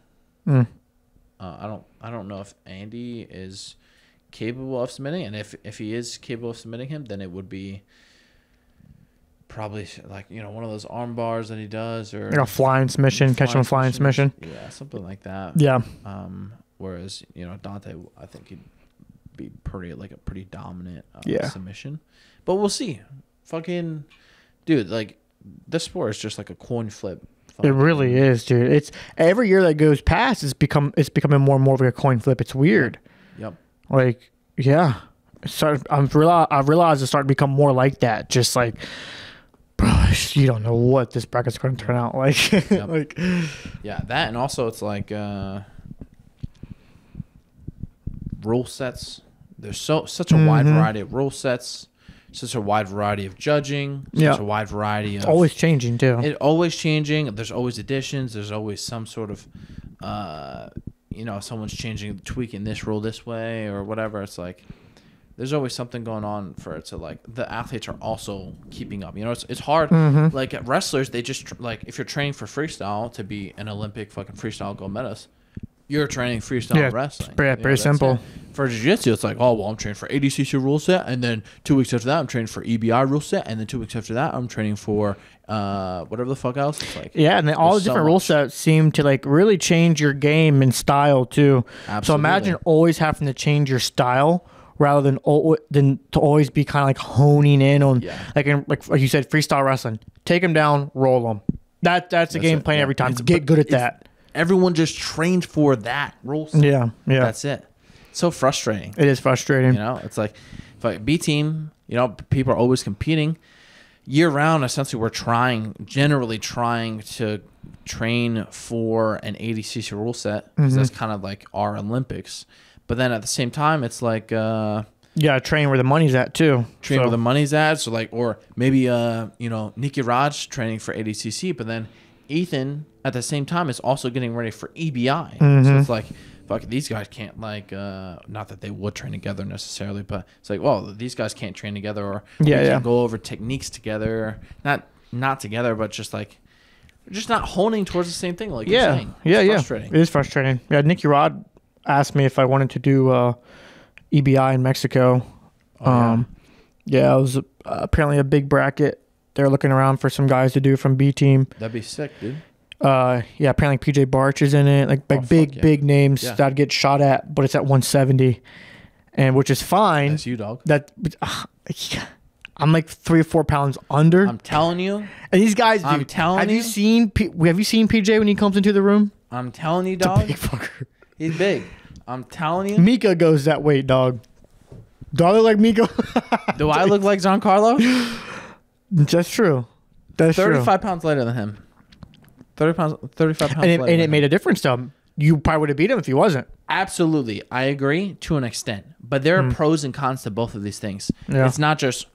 Hmm. Uh, I don't. I don't know if Andy is capable of submitting, and if if he is capable of submitting him, then it would be probably like you know one of those arm bars that he does, or like a flying submission, catch him flying submission. Yeah, something like that. Yeah. Um. Whereas you know Dante, I think he'd be pretty like a pretty dominant uh, yeah. submission, but we'll see. Fucking dude, like this sport is just like a coin flip. It really is, dude. It's every year that goes past, it's become it's becoming more and more of a coin flip. It's weird. Yep. Like, yeah. Started, I've realized I've realized it's starting to become more like that. Just like, bro, you don't know what this bracket's going to turn out like. Yep. Like, yeah, that and also it's like uh, rule sets. There's so such a mm-hmm. wide variety of rule sets. Such a wide variety of judging. Such yeah. a wide variety of... It's always changing, too. It's always changing. There's always additions. There's always some sort of, uh, you know, someone's changing, tweaking this rule this way or whatever. It's like there's always something going on for it to, like, the athletes are also keeping up. You know, it's it's hard. Mm-hmm. Like, wrestlers, they just, like, if you're training for freestyle to be an Olympic fucking freestyle gold medalist, you're training freestyle yeah, wrestling. Yeah, pretty you know, simple. It. For jiu-jitsu, it's like, oh, well, I'm training for A D C C rule set, and then two weeks after that, I'm training for E B I rule set, and then two weeks after that, I'm training for uh, whatever the fuck else it's like. Yeah, and then all There's the different so rule sets seem to like really change your game and style too. Absolutely. So imagine always having to change your style rather than than to always be kind of like honing in on, yeah. like, in, like like you said, freestyle wrestling. Take them down, roll them. That That's the that's game plan yeah. every time. It's, Get good at that. everyone just trained for that rule set. Yeah, yeah. That's it. It's so frustrating. It is frustrating. You know, it's like, if I, B team, you know, people are always competing. Year round, essentially, we're trying, generally trying to train for an A D C C rule set. Because mm-hmm. that's kind of like our Olympics. But then at the same time, it's like... Uh, yeah, train where the money's at too. Train so. where the money's at. So like, or maybe, uh, you know, Nicky Rod's training for A D C C, but then Ethan at the same time is also getting ready for E B I. Mm-hmm. So it's like, fuck, these guys can't like, uh, not that they would train together necessarily, but it's like, well, these guys can't train together, or yeah, we yeah. can go over techniques together, not not together, but just like, just not honing towards the same thing. Like yeah, you're saying. yeah, it's yeah. Frustrating. It is frustrating. Yeah, Nicky Rod asked me if I wanted to do. Uh, E B I in Mexico. Oh, um, yeah. yeah, it was uh, apparently a big bracket. They're looking around for some guys to do from B team. That'd be sick, dude. Uh, yeah, apparently P J Barch is in it. Like, like oh, big, yeah. big names yeah. that I'd get shot at, but it's at one seventy, and which is fine. That's you, dog. That uh, yeah. I'm like three or four pounds under. I'm telling you. And these guys, dude, I'm telling have you. you seen P have you seen P J when he comes into the room? I'm telling you, dog. It's a big fucker. He's big. I'm telling you. Mika goes that way, dog. Do I look like Mika? Do I look like Giancarlo? That's true. That's true. thirty-five pounds lighter than him. thirty pounds, thirty-five pounds and it, lighter. And it made him. a difference to him. You probably would have beat him if he wasn't. Absolutely. I agree to an extent. But there are mm. pros and cons to both of these things. Yeah. It's not just...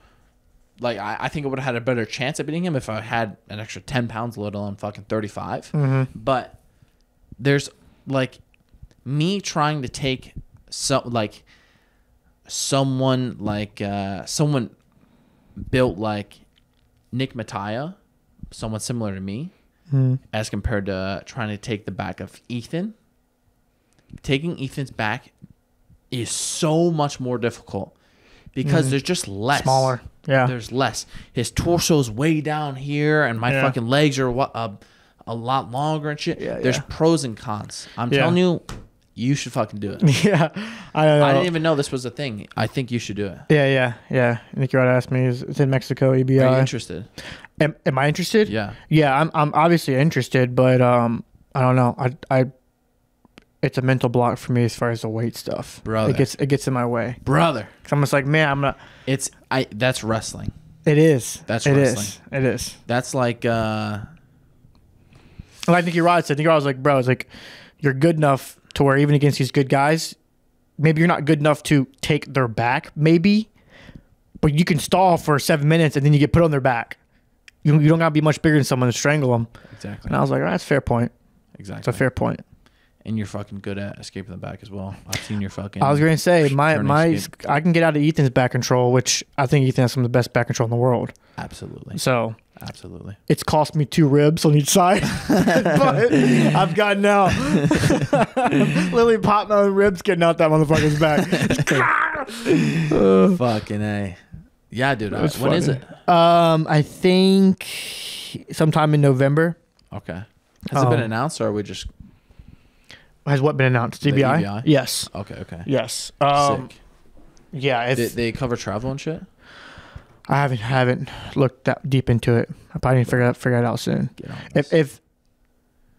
Like, I, I think I would have had a better chance at beating him if I had an extra ten pounds, let alone fucking thirty-five. Mm-hmm. But there's, like... Me trying to take so like someone like uh, someone built like Nick Mataya, someone similar to me, mm. as compared to trying to take the back of Ethan. Taking Ethan's back is so much more difficult because mm. there's just less. Smaller, yeah. There's less. His torso's way down here, and my yeah. fucking legs are what uh, a lot longer and shit. Yeah, there's yeah. pros and cons. I'm yeah. telling you. You should fucking do it. Yeah. I, don't know. I didn't even know this was a thing. I think you should do it. Yeah, yeah, yeah. Nicky Rod asked me, is it's in Mexico, E B I. Are you interested? Am, am I interested? Yeah. Yeah, I'm I'm obviously interested, but um I don't know. I I it's a mental block for me as far as the weight stuff. Brother. It gets it gets in my way. Brother. Cuz I'm just like, man, I'm not It's I that's wrestling. It is. That's it wrestling. Is. It is. That's like uh like Nicky Rod said. Nicky Rod was like, bro, it's like you're good enough to where even against these good guys, maybe you're not good enough to take their back, maybe, but you can stall for seven minutes and then you get put on their back. You, you don't got to be much bigger than someone to strangle them. Exactly. And I was like, oh, that's a fair point. Exactly. It's a fair point. And you're fucking good at escaping the back as well. I've seen your fucking... I was going to say, my my escape. I can get out of Ethan's back control, which I think Ethan has some of the best back control in the world. Absolutely. So... Absolutely. It's cost me two ribs on each side, but I've gotten out. Literally popped my own ribs, getting out that motherfucker's back. uh, Fucking A. Yeah, dude. I, when funny. is it? Um, I think sometime in November. Okay. Has um, it been announced, or are we just... Has what been announced? E B I? Yes. Okay, okay. Yes. Um, Sick. Yeah. They, they cover travel and shit? I haven't haven't looked that deep into it. I probably need to figure it out, figure it out soon. If if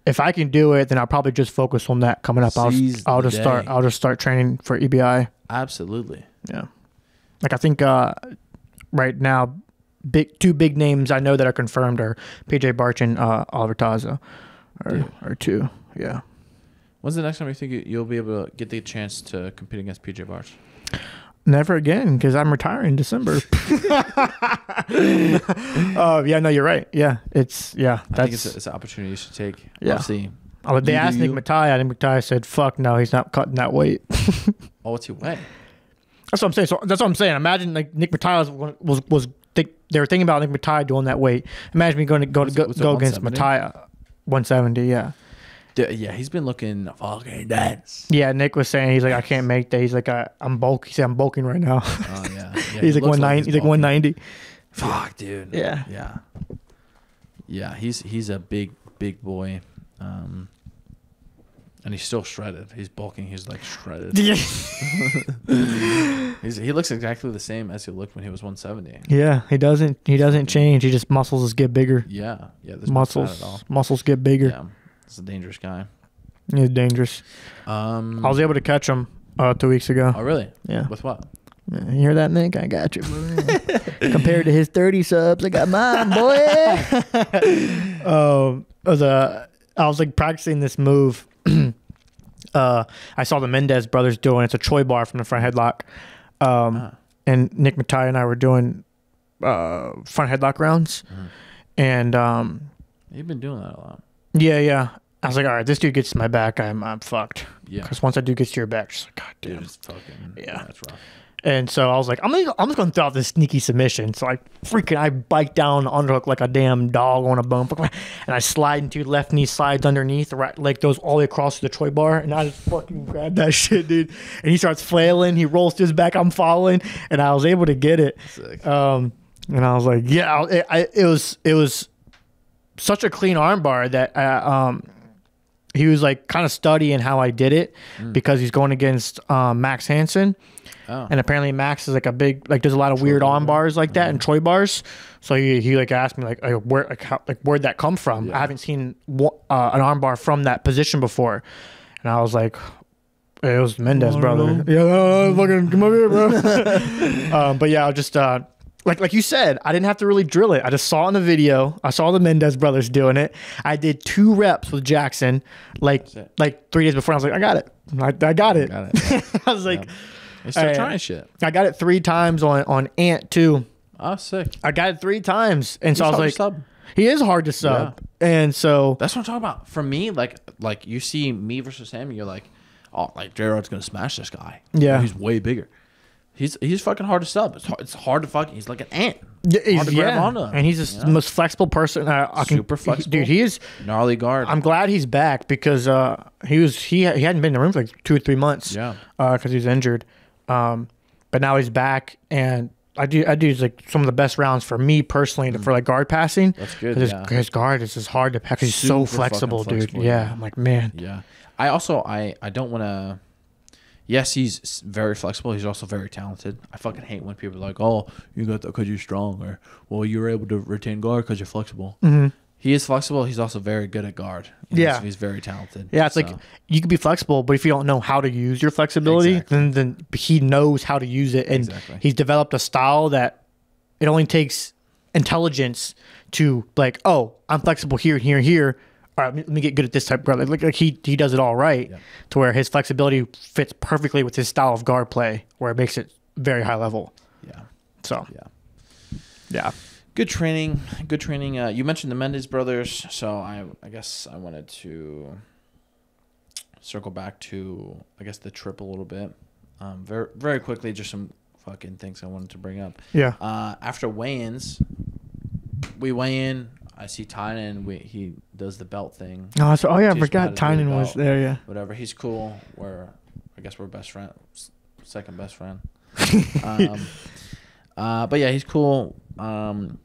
if I can do it, then I'll probably just focus on that coming up. Seize I'll I'll just day. start I'll just start training for E B I. Absolutely. Yeah. Like I think uh, right now, big two big names I know that are confirmed are P J Barch and uh, Oliver Taza, or or two. Yeah. When's the next time you think you'll be able to get the chance to compete against P J Barch? Never again, because I'm retiring in December. uh, yeah, no, you're right. Yeah, it's yeah. That's, I think it's, a, it's an opportunity you should take. Yeah. Obviously, oh, they asked Nick Mataya, and Nick Mataya said, "Fuck no, he's not cutting that weight." Oh, what's he weigh? That's what I'm saying. So that's what I'm saying. Imagine like Nick Mataya was was, was think, they were thinking about Nick Mataya doing that weight. Imagine me going to go what's, to go, go against Mataya, one seventy. Yeah. Yeah, he's been looking fucking dense. Yeah, Nick was saying, he's like, I can't make that. He's like, I, I'm bulking. He said, I'm bulking right now. Oh, yeah. yeah he's, he like like he's, he's like one ninety. Fuck, dude. Yeah. Yeah. Yeah, he's he's a big, big boy. Um, and he's still shredded. He's bulking. He's like shredded. Yeah. he's, he looks exactly the same as he looked when he was one seventy. Yeah, he doesn't He doesn't change. He just muscles get bigger. Yeah. Yeah, muscles, muscles get bigger. Yeah. It's a dangerous guy. He's dangerous. Um, I was able to catch him uh, two weeks ago. Oh, really? Yeah. With what? You hear that, Nick? I got you. Compared to his thirty subs, I got mine, boy. uh, I, was, uh, I was like practicing this move. uh, I saw the Mendez brothers doing. It's a Choi bar from the front headlock. Um, ah. And Nick Mataya and I were doing uh, front headlock rounds. Mm-hmm. And um, you've been doing that a lot. Yeah, yeah. I was like, all right, this dude gets to my back, I'm I'm fucked. Yeah. Because once that dude gets to your back, she's like, God damn. Dude, it's fucking, yeah. That's rough. And so I was like, I'm gonna, I'm just gonna throw out this sneaky submission. So I freaking I bike down underhook like a damn dog on a bump, and I slide into left knee, slides underneath, right leg goes all the way across the Choi bar, and I just fucking grab that shit, dude. And he starts flailing, he rolls to his back, I'm falling, and I was able to get it. Sick. Um, and I was like, yeah, it, I, it was it was such a clean arm bar that I, um. He was like kind of studying how I did it mm. because he's going against um, Max Hansen, oh. and apparently Max is like a big like. There's a lot of Choi weird arm bars like that mm-hmm. and Choi bars. So he he like asked me like oh, where like, how, like where'd that come from? Yeah. I haven't seen uh, an arm bar from that position before, and I was like, it was Mendez oh, brother. Yeah, oh, fucking come over here, bro. um, but yeah, I'll just. Uh, Like like you said, I didn't have to really drill it. I just saw it in the video. I saw the Mendez brothers doing it. I did two reps with Jackson, like like three days before. I was like, I got it. I, I got it. Got it. I was like, yeah. Still trying shit. I got it three times on on Ant too. Oh, sick. I got it three times, and He's so I was like, sub. He is hard to sub, yeah. And so that's what I'm talking about. For me, like like you see me versus him, you're like, oh, like J-Rod's gonna smash this guy. Yeah, he's way bigger. He's he's fucking hard to sub. It's hard, it's hard to fucking. He's like an ant. He's, hard to grab yeah, onto him, and he's the you know? most flexible person. I, I can, Super flexible, he, dude. He is gnarly guard. I'm glad he's back because uh, he was he he hadn't been in the room for like two or three months. Yeah, because uh, he was injured, um, but now he's back, and I do I do like some of the best rounds for me personally mm. for like guard passing. That's good. His, yeah. his guard is just hard to pass. He's Super so flexible, dude. Flexible, yeah. yeah, I'm like man. Yeah, I also I I don't want to. Yes, he's very flexible. He's also very talented. I fucking hate when people are like, oh, you got that because you're strong, or, well, you're able to retain guard because you're flexible. Mm-hmm. He is flexible. He's also very good at guard. You yeah. Know, so he's very talented. Yeah, it's so. Like you can be flexible, but if you don't know how to use your flexibility, exactly. then, then he knows how to use it. And exactly. he's developed a style that it only takes intelligence to like, oh, I'm flexible here, here, here. All right, let me get good at this type of guard. Like, like he he does it all right yeah. to where his flexibility fits perfectly with his style of guard play, where it makes it very high level. Yeah. So. Yeah. Yeah. Good training. Good training. Uh, you mentioned the Mendez brothers, so I I guess I wanted to circle back to I guess the trip a little bit, um, very very quickly. Just some fucking things I wanted to bring up. Yeah. Uh, after weigh-ins, we weigh in. I see Tynan. We he does the belt thing. Oh, so, oh yeah, I forgot Tynan was there. Yeah, whatever. He's cool. We're, I guess we're best friend, second best friend. um, uh, but yeah, he's cool. Um,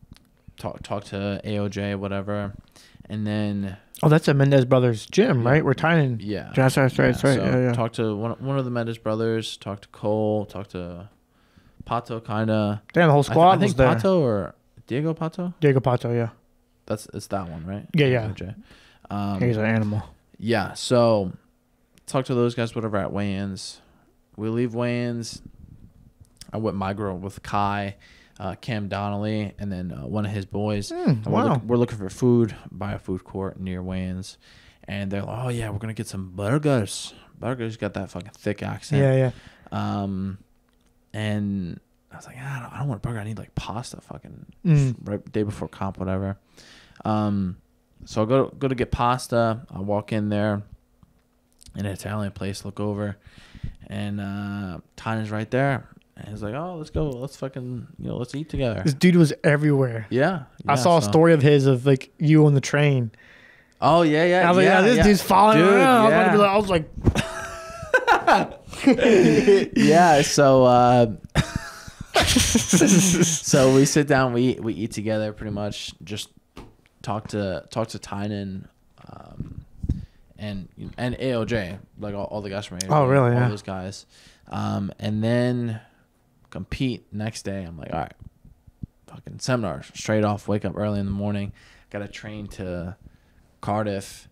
talk talk to A O J, whatever, and then. Oh, that's a Mendez brothers gym, right? Where Tynan. Yeah. That's right. Yeah, right. So yeah, yeah. Talk to one one of the Mendez brothers. Talk to Cole. Talk to Pato, kind of. Damn, the whole squad I th was there. I think Pato or Diogo Pato. Diogo Pato, yeah. That's it's that one, right? Yeah, yeah. Um, He's an animal. Yeah, so talk to those guys, whatever, at weigh-ins. We leave weigh-ins. I went my girl with Kai, uh, Cam Donnelly, and then uh, one of his boys. Mm, wow. We're, look, we're looking for food by a food court near weigh-ins. And they're like, oh, yeah, we're going to get some burgers. Burgers got that fucking thick accent. Yeah, yeah. Um, and... I was like, I don't, I don't want a burger. I need like pasta, fucking mm. right day before comp, whatever. Um, so I go to, go to get pasta. I walk in there, in an Italian place. Look over, and uh, Tana's right there. And he's like, oh, let's go, let's fucking, you know, let's eat together. This dude was everywhere. Yeah, yeah I saw so. a story of his of like you on the train. Oh yeah, yeah. And I was yeah, like, yeah, this yeah. dude's following dude, around. Yeah. I'm about to be like, I was like, yeah. So. Uh, so we sit down, we eat, we eat together, pretty much. Just talk to talk to Tynan, um, and and A O J, like all, all the guys from A O J. Oh, really? All yeah. those guys. Um, and then compete next day. I'm like, all right, fucking seminar straight off. Wake up early in the morning. Got to train to Cardiff.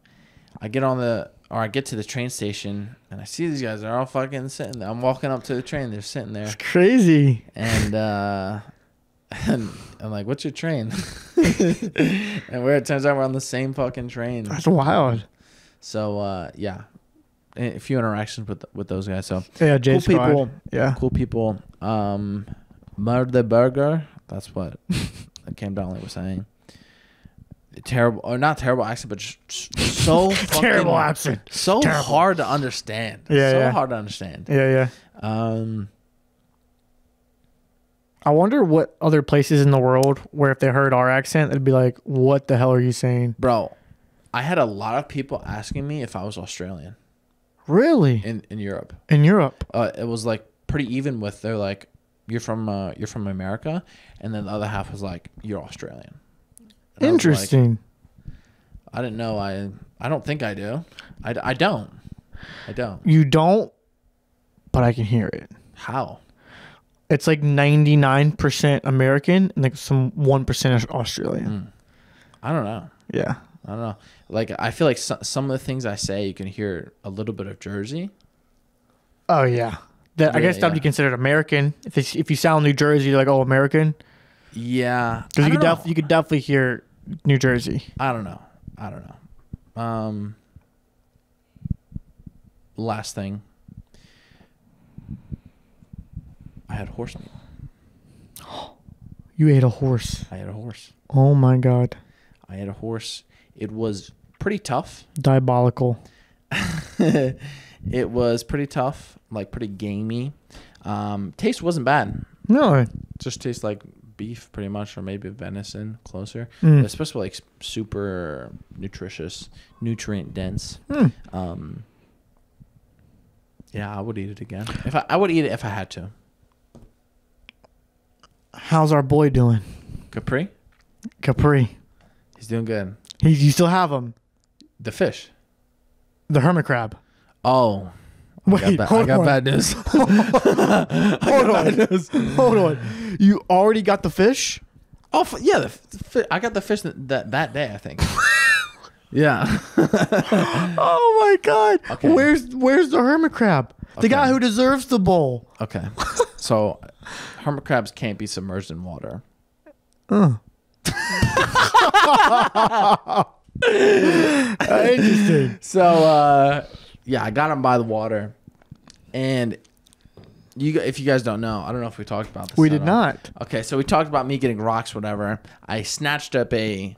I get on the, or I get to the train station, and I see these guys are all fucking sitting there. I'm walking up to the train. They're sitting there. It's crazy. And, uh, and I'm like, what's your train? And where it turns out we're on the same fucking train. That's wild. So, uh, yeah. A few interactions with with those guys. So yeah, J cool squad. people. Yeah, cool people. Um, Murder Burger. That's what Cam Donnelly was saying. Terrible, or not terrible accent, but just so fucking terrible accent. So terrible. hard to understand. Yeah, so yeah. hard to understand. Yeah, yeah. Um, I wonder what other places in the world where if they heard our accent, they'd be like, "What the hell are you saying, bro?" I had a lot of people asking me if I was Australian. Really? In in Europe. In Europe. Uh, it was like pretty even with they're like, you're from uh, you're from America, and then the other half was like, you're Australian. And Interesting. I, like, I didn't know. I I don't think I do. I, I don't. I don't. You don't, but I can hear it. How? It's like ninety-nine percent American and like some one percent Australian. Mm. I don't know. Yeah. I don't know. Like, I feel like so, some of the things I say, you can hear a little bit of Jersey. Oh, yeah. That, yeah I guess that yeah. would be considered American. If it's, if you sound New Jersey, you're like, oh, American. Yeah. Because you, def you could definitely hear New Jersey. I don't know. I don't know. Um, last thing. I had horse meat. You ate a horse. I had a horse. Oh, my God. I had a horse. It was pretty tough. Diabolical. It was pretty tough, like pretty gamey. Um, taste wasn't bad. No. Just tastes like beef pretty much, or maybe venison closer. Mm. It's supposed to be like super nutritious, nutrient dense. Mm. Um, yeah, I would eat it again. If I, I would eat it if I had to. How's our boy doing? Capri? Capri. He's doing good. He, you still have him? The fish. The hermit crab. Oh. Wait, I got, ba hold I got on. bad news. hold got on. Bad news. Hold on. You already got the fish? Oh, yeah. The f I got the fish th that, that day, I think. Yeah. Oh, my God. Okay. Where's, where's the hermit crab? Okay. The guy who deserves the bowl. Okay. So, hermit crabs can't be submerged in water. Oh. Interesting. So uh yeah, I got him by the water, and you if you guys don't know, I don't know if we talked about this. We did not. Okay, so we talked about me getting rocks, whatever. I snatched up a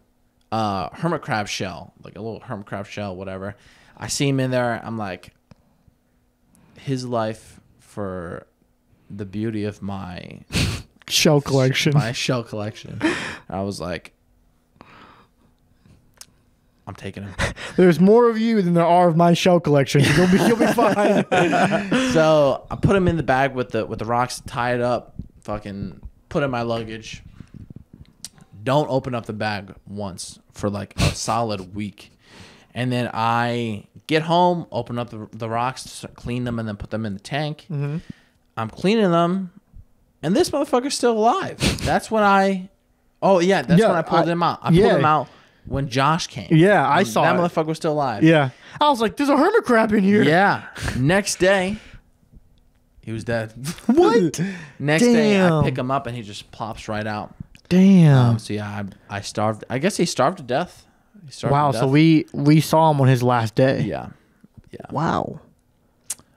uh hermit crab shell, like a little hermit crab shell, whatever. I see him in there. I'm like, his life for the beauty of my shell collection. My shell collection. I was like, I'm taking him. There's more of you than there are of my shell collection. You'll be, you'll be fine. So I put him in the bag with the with the rocks, tie it up, fucking put in my luggage. Don't open up the bag once for like a solid week. And then I get home, open up the, the rocks, clean them, and then put them in the tank. Mm-hmm. I'm cleaning them, and this motherfucker's still alive. That's when I, oh yeah, that's yeah, when I pulled I, him out. I yeah. pulled him out. When Josh came. Yeah, I saw that it. Motherfucker was still alive. Yeah. I was like, there's a hermit crab in here. Yeah. Next day, he was dead. What? Next Damn. day, I pick him up, and he just plops right out. Damn. Um, so, yeah, I, I starved. I guess he starved to death. He starved wow, to death. so we, we saw him on his last day. Yeah. Yeah. Wow.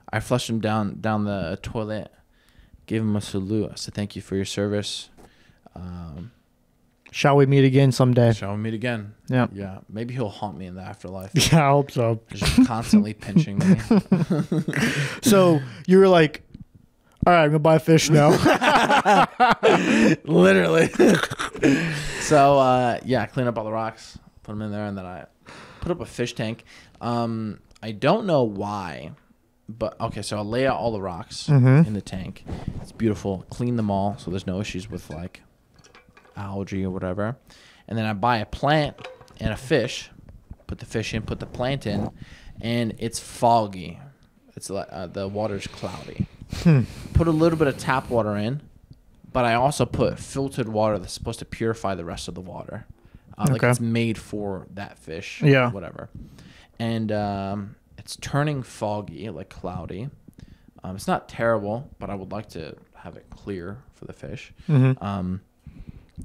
I flushed him down, down the toilet, gave him a salute. I said, thank you for your service. Um... Shall we meet again someday? Shall we meet again? Yeah. Yeah. Maybe he'll haunt me in the afterlife. Yeah, I hope so. Just constantly pinching me. So you were like, all right, I'm going to buy a fish now. Literally. So, uh, yeah, I clean up all the rocks, put them in there, and then I put up a fish tank. Um, I don't know why, but, okay, so I lay out all the rocks mm-hmm. in the tank. It's beautiful. Clean them all so there's no issues with, like, algae or whatever. And then I buy a plant and a fish, put the fish in, put the plant in, and it's foggy. It's like uh, the water's cloudy. Hmm. Put a little bit of tap water in, but I also put filtered water that's supposed to purify the rest of the water. Uh, okay. Like it's made for that fish. Yeah. Whatever. and um, it's turning foggy, like cloudy. Um, it's not terrible, but I would like to have it clear for the fish. Mm-hmm. Um,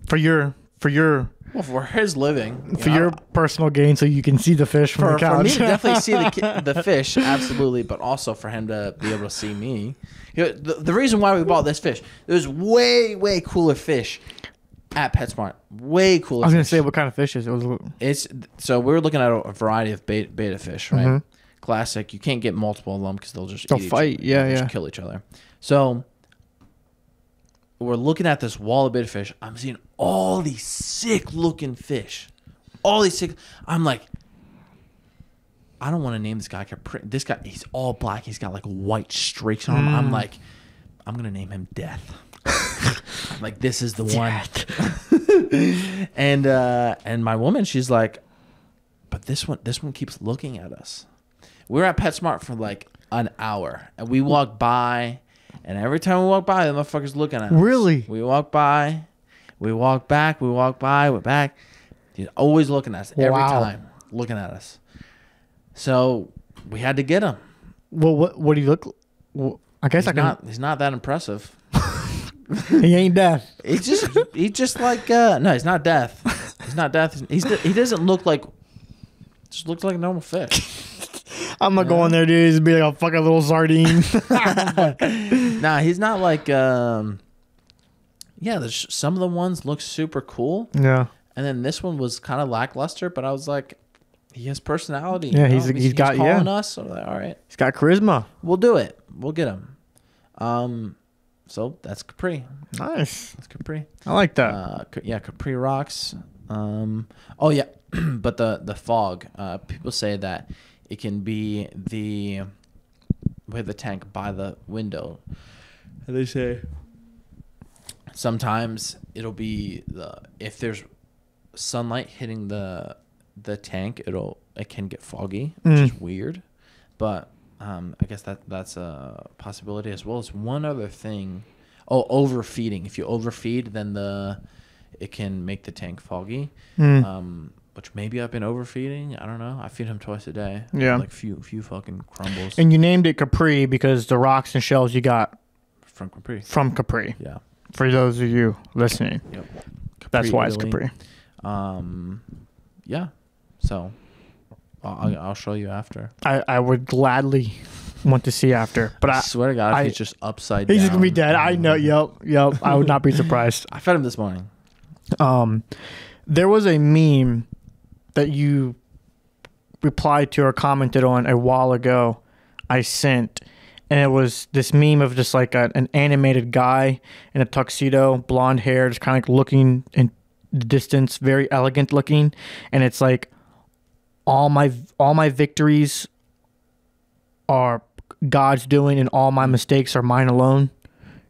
for your, for your, well, for his living, for you know, your personal gain, so you can see the fish from for, the couch. For me to definitely see the the fish, absolutely, but also for him to be able to see me. You know, the, the reason why we bought this fish, there's way way cooler fish at PetSmart. Way cooler. I was gonna fish. say what kind of fish is it? Was... It's so we were looking at a variety of beta, beta fish, right? Mm-hmm. Classic. You can't get multiple of them because they'll just they'll eat fight. Each other. Yeah, they'll yeah. Just kill each other. So we're looking at this wall of beta fish. I'm seeing all these sick looking fish. All these sick. I'm like, I don't want to name this guy Capri. This guy, he's all black. He's got like white streaks on him. Mm. I'm like, I'm gonna name him Death. I'm like, this is the Death. one. and uh, and my woman, she's like, but this one, this one keeps looking at us. We were at PetSmart for like an hour, and we walked by. And every time we walk by, the motherfucker's looking at us. Really? We walk by, we walk back, we walk by, we're back. He's always looking at us. Every wow. time. Looking at us. So we had to get him. Well, what what do you look well, I guess he's I can... not he's not that impressive. He ain't Death. He's just he's just like uh no, he's not Death. He's not Death. He's he doesn't look like just looks like a normal fish. I'm gonna yeah. go in there, dude. He's be like a fucking little sardine. Nah, he's not like. Um, yeah, there's some of the ones look super cool. Yeah, and then this one was kind of lackluster, but I was like, he has personality. Yeah, you know? he's, he's he's got he's calling yeah. us. So like, all right, he's got charisma. We'll do it. We'll get him. Um, so that's Capri. Nice. That's Capri. I like that. Uh, yeah, Capri rocks. Um, oh yeah, but the the fog. Uh, people say that. It can be the we had the tank by the window. And they say sometimes it'll be the if there's sunlight hitting the the tank, it'll it can get foggy, which mm. is weird. But um, I guess that that's a possibility as well as one other thing. Oh, overfeeding. If you overfeed, then the it can make the tank foggy. Mm. Um, Which maybe I've been overfeeding. I don't know. I feed him twice a day. Yeah, like few few fucking crumbles. And you named it Capri because the rocks and shells you got from Capri. From Capri. Yeah. For those of you listening, yep. Capri, that's why it's Capri. Um, yeah. So I'll, I'll show you after. I I would gladly want to see after, but I, I swear to God, I, he's just upside. He's down. He's gonna be dead. I know. Yep. Yep. I would not be surprised. I fed him this morning. Um, there was a meme that you replied to or commented on a while ago I sent, and it was this meme of just like a, an animated guy in a tuxedo, blonde hair, just kind of like looking in the distance, very elegant looking, and it's like all my all my victories are God's doing and all my mistakes are mine alone,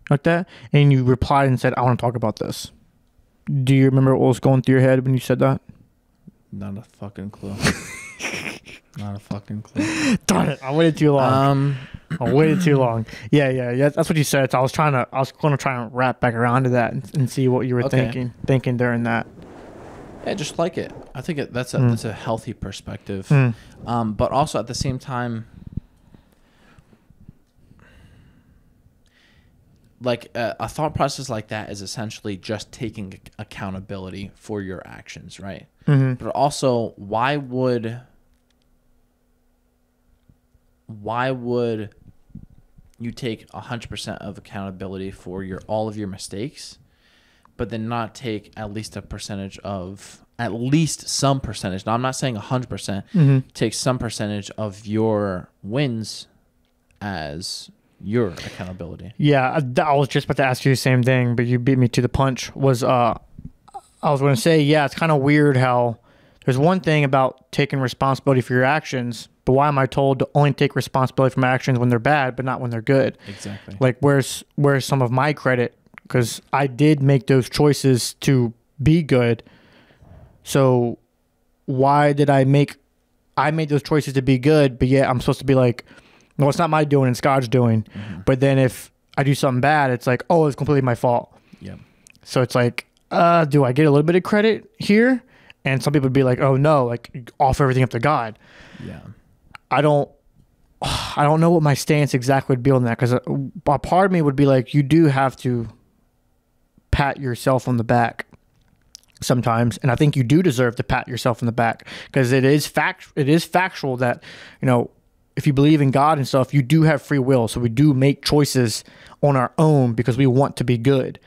like that. And you replied and said, I want to talk about this. Do you remember what was going through your head when you said that? Not a fucking clue. Not a fucking clue. Darn it! I waited too long. Um, I waited too long. Yeah, yeah, yeah. That's what you said. So I was trying to, I was going to try and wrap back around to that and, and see what you were okay. thinking, thinking during that. Yeah, just like it. I think it, that's a mm. that's a healthy perspective, mm. um, but also at the same time, like a, a thought process like that is essentially just taking accountability for your actions, right? Mm-hmm. But also, why would why would you take one hundred percent of accountability for your all of your mistakes, but then not take at least a percentage of at least some percentage? Now, I'm not saying one hundred percent. Mm-hmm. Take some percentage of your wins as your accountability. Yeah, I, I was just about to ask you the same thing, but you beat me to the punch. Was uh. I was going to say, yeah, it's kind of weird how there's one thing about taking responsibility for your actions, but why am I told to only take responsibility for my actions when they're bad, but not when they're good? Exactly. Like, where's where's some of my credit? Because I did make those choices to be good. So why did I make, I made those choices to be good, but yet I'm supposed to be like, no, it's not my doing, it's God's doing. Mm-hmm. But then if I do something bad, it's like, oh, it's completely my fault. Yeah. So it's like, Uh, do I get a little bit of credit here? And some people would be like, oh no, like offer everything up to God. Yeah. I don't, I don't know what my stance exactly would be on that, because a, a part of me would be like, you do have to pat yourself on the back sometimes, and I think you do deserve to pat yourself on the back, because it is fact, it is factual that, you know, if you believe in God and stuff, you do have free will. So we do make choices on our own because we want to be good.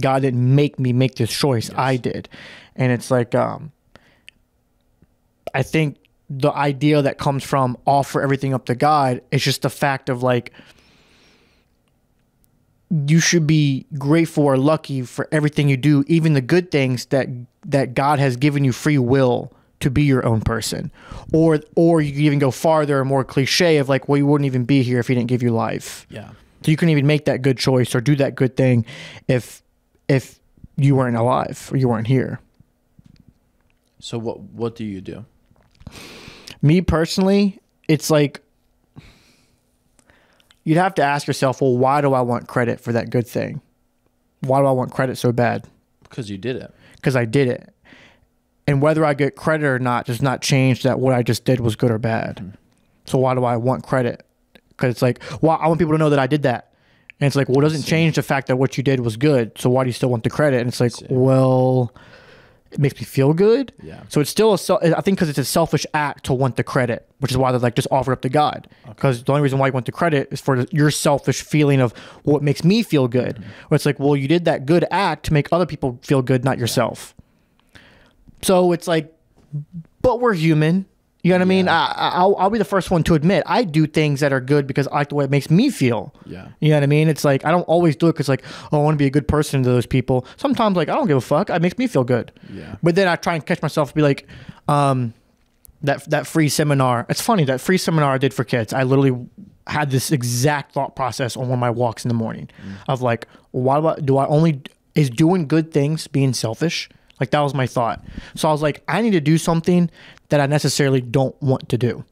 God didn't make me make this choice. Yes. I did. And it's like, um, I think the idea that comes from offer everything up to God is just the fact of like, you should be grateful or lucky for everything you do, even the good things that, that God has given you free will to be your own person. Or, or you can even go farther and more cliche of like, well, you wouldn't even be here if he didn't give you life. Yeah. So you couldn't even make that good choice or do that good thing if, if you weren't alive or you weren't here. So what, what do you do? Me personally, it's like, you'd have to ask yourself, well, why do I want credit for that good thing? Why do I want credit so bad? Because you did it. Because I did it. And whether I get credit or not does not change that what I just did was good or bad. Mm-hmm. So why do I want credit? Because it's like, well, I want people to know that I did that. And it's like, well, it doesn't change the fact that what you did was good. So why do you still want the credit? And it's like, well, it makes me feel good. Yeah. So it's still, a, I think because it's a selfish act to want the credit, which is why they're like, just offer it up to God. Because okay. the only reason why you want the credit is for your selfish feeling of what well, makes me feel good. Mm-hmm. Where it's like, well, you did that good act to make other people feel good, not yourself. Yeah. So it's like, but we're human. You know what I mean? Yeah. I, I'll, I'll be the first one to admit I do things that are good because I like the way it makes me feel. Yeah. You know what I mean? It's like, I don't always do it because like, oh, I want to be a good person to those people. Sometimes like, I don't give a fuck. It makes me feel good. Yeah. But then I try and catch myself and be like, um, that, that free seminar. It's funny, that free seminar I did for kids, I literally had this exact thought process on one of my walks in the morning mm. of like, why do I, do I only, is doing good things being selfish? Like that was my thought. So I was like, I need to do something that I necessarily don't want to do.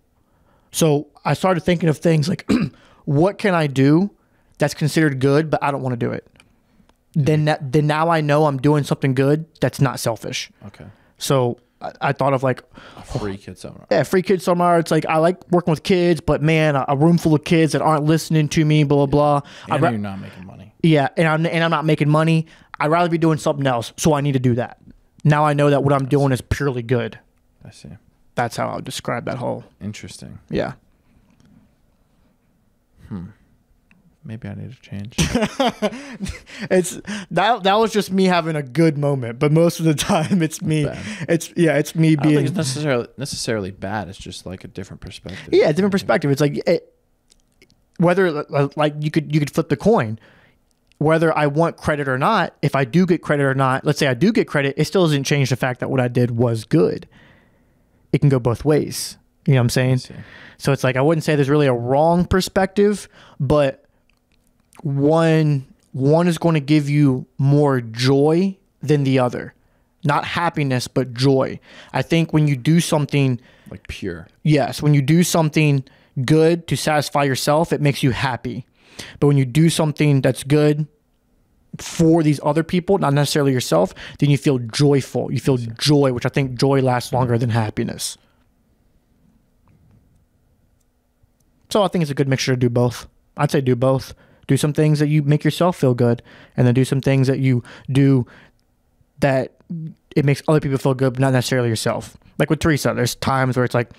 So I started thinking of things like, what can I do that's considered good, but I don't want to do it? Then that, then now I know I'm doing something good that's not selfish. Okay. So I, I thought of like a free kid seminar. Yeah, free kid seminar. It's like I like working with kids, but man, a, a room full of kids that aren't listening to me, blah blah yeah. blah. And you're not making money. Yeah, and I'm and I'm not making money. I'd rather be doing something else, so I need to do that. Now I know that what I'm doing is purely good. I see. That's how I would describe that whole. Interesting. Yeah. Hmm. Maybe I need to change. It's that. That was just me having a good moment, but most of the time, it's me. Bad. It's yeah. It's me being. I don't think it's necessarily necessarily bad. It's just like a different perspective. Yeah, a different perspective. It's like it, whether like you could you could flip the coin. Whether I want credit or not, if I do get credit or not, let's say I do get credit, it still doesn't change the fact that what I did was good. It can go both ways. You know what I'm saying? So it's like, I wouldn't say there's really a wrong perspective, but one, one is going to give you more joy than the other. Not happiness, but joy. I think when you do something... like pure. Yes. When you do something good to satisfy yourself, it makes you happy. But when you do something that's good for these other people, not necessarily yourself, then you feel joyful. You feel joy, which I think joy lasts longer than happiness. So I think it's a good mixture to do both. I'd say do both. Do some things that you make yourself feel good, and then do some things that you do that it makes other people feel good, but not necessarily yourself. Like with Teresa, there's times where it's like,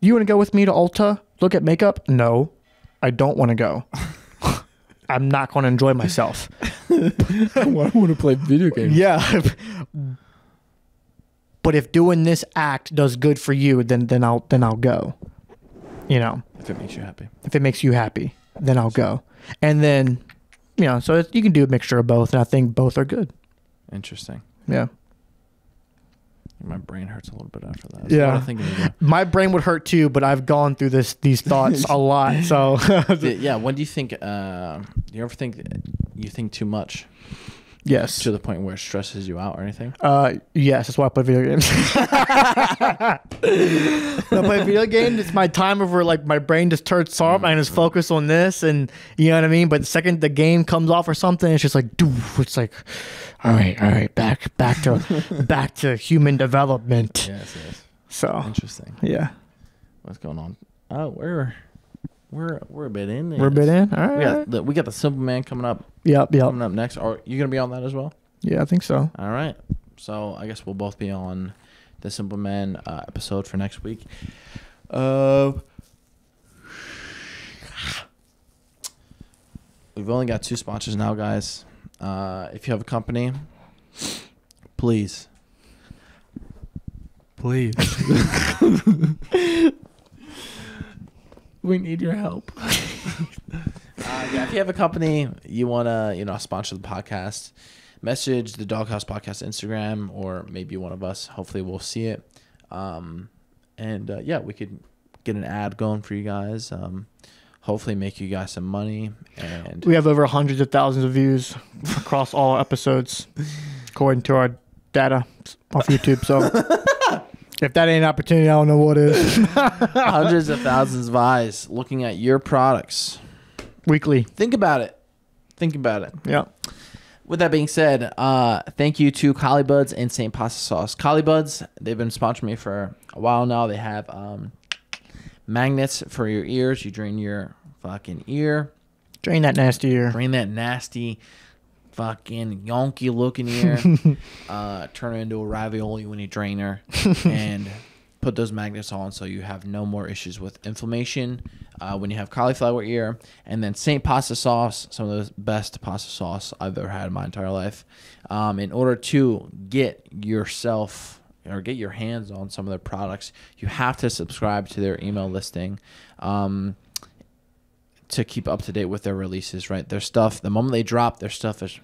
you want to go with me to Ulta? Look at makeup? No, I don't want to go. I'm not going to enjoy myself. I want to play video games. Yeah. But if doing this act does good for you, then then I'll then I'll go. You know. If it makes you happy. If it makes you happy, then I'll go. And then, you know, so you can do a mixture of both, and I think both are good. Interesting. Yeah. My brain hurts a little bit after that. That's yeah. Thinking my brain would hurt too, but I've gone through this these thoughts a lot. So yeah. When do you think? Uh, do you ever think you think too much? Yes. To the point where it stresses you out or anything? Uh, yes. That's why I play video games. When I play video games, it's my time of where like my brain just turns off mm-hmm. and is focused on this, and you know what I mean. But the second the game comes off or something, it's just like, dude, it's like all right, all right, back back to back to human development. Yes, yes. So interesting. Yeah. What's going on? Oh, we're we're we're a bit in. There. We're a bit in. All right. We got the, we got the Simple Man coming up. Yep, yep. Coming up next. Are you gonna be on that as well? Yeah, I think so. All right. So I guess we'll both be on the Simple Man uh, episode for next week. Uh, we've only got two sponsors now, guys. Uh, if you have a company, please, please, we need your help. uh, yeah, if you have a company, you wanna, you know, sponsor the podcast, message the Doghouse Podcast Instagram, or maybe one of us. Hopefully, we'll see it. Um, and uh, yeah, we could get an ad going for you guys. Um, hopefully, make you guys some money. And we have over hundreds of thousands of views across all episodes, according to our data off YouTube. So, if that ain't an opportunity, I don't know what is. Hundreds of thousands of eyes looking at your products weekly. Think about it. Think about it. Yeah. With that being said, uh, thank you to Kali Buds and Saint Pasta Sauce. Kali Buds, they've been sponsoring me for a while now. They have um, magnets for your ears. You drain your fucking ear. Drain that nasty ear. Drain that nasty fucking yonky looking ear. uh, turn her into a ravioli when you drain her. And put those magnets on so you have no more issues with inflammation uh, when you have cauliflower ear. And then Saint Pasta Sauce, some of the best pasta sauce I've ever had in my entire life. Um, in order to get yourself or get your hands on some of their products, you have to subscribe to their email listing um, to keep up to date with their releases, right? Their stuff, the moment they drop, their stuff is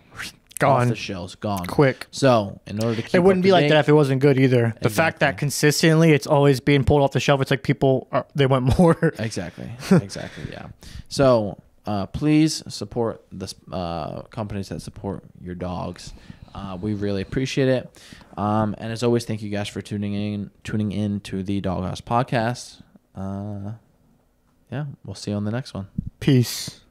gone. Off the shelves, gone. Quick. So, in order to keep it wouldn't be like that if it wasn't good either. Exactly. The fact that consistently it's always being pulled off the shelf, it's like people, are, they want more. Exactly. Exactly, yeah. So, uh, please support the uh, companies that support your dogs. Uh, we really appreciate it. Um, and as always, thank you guys for tuning in, tuning in to the Doghouse Podcast. Uh, yeah, we'll see you on the next one. Peace.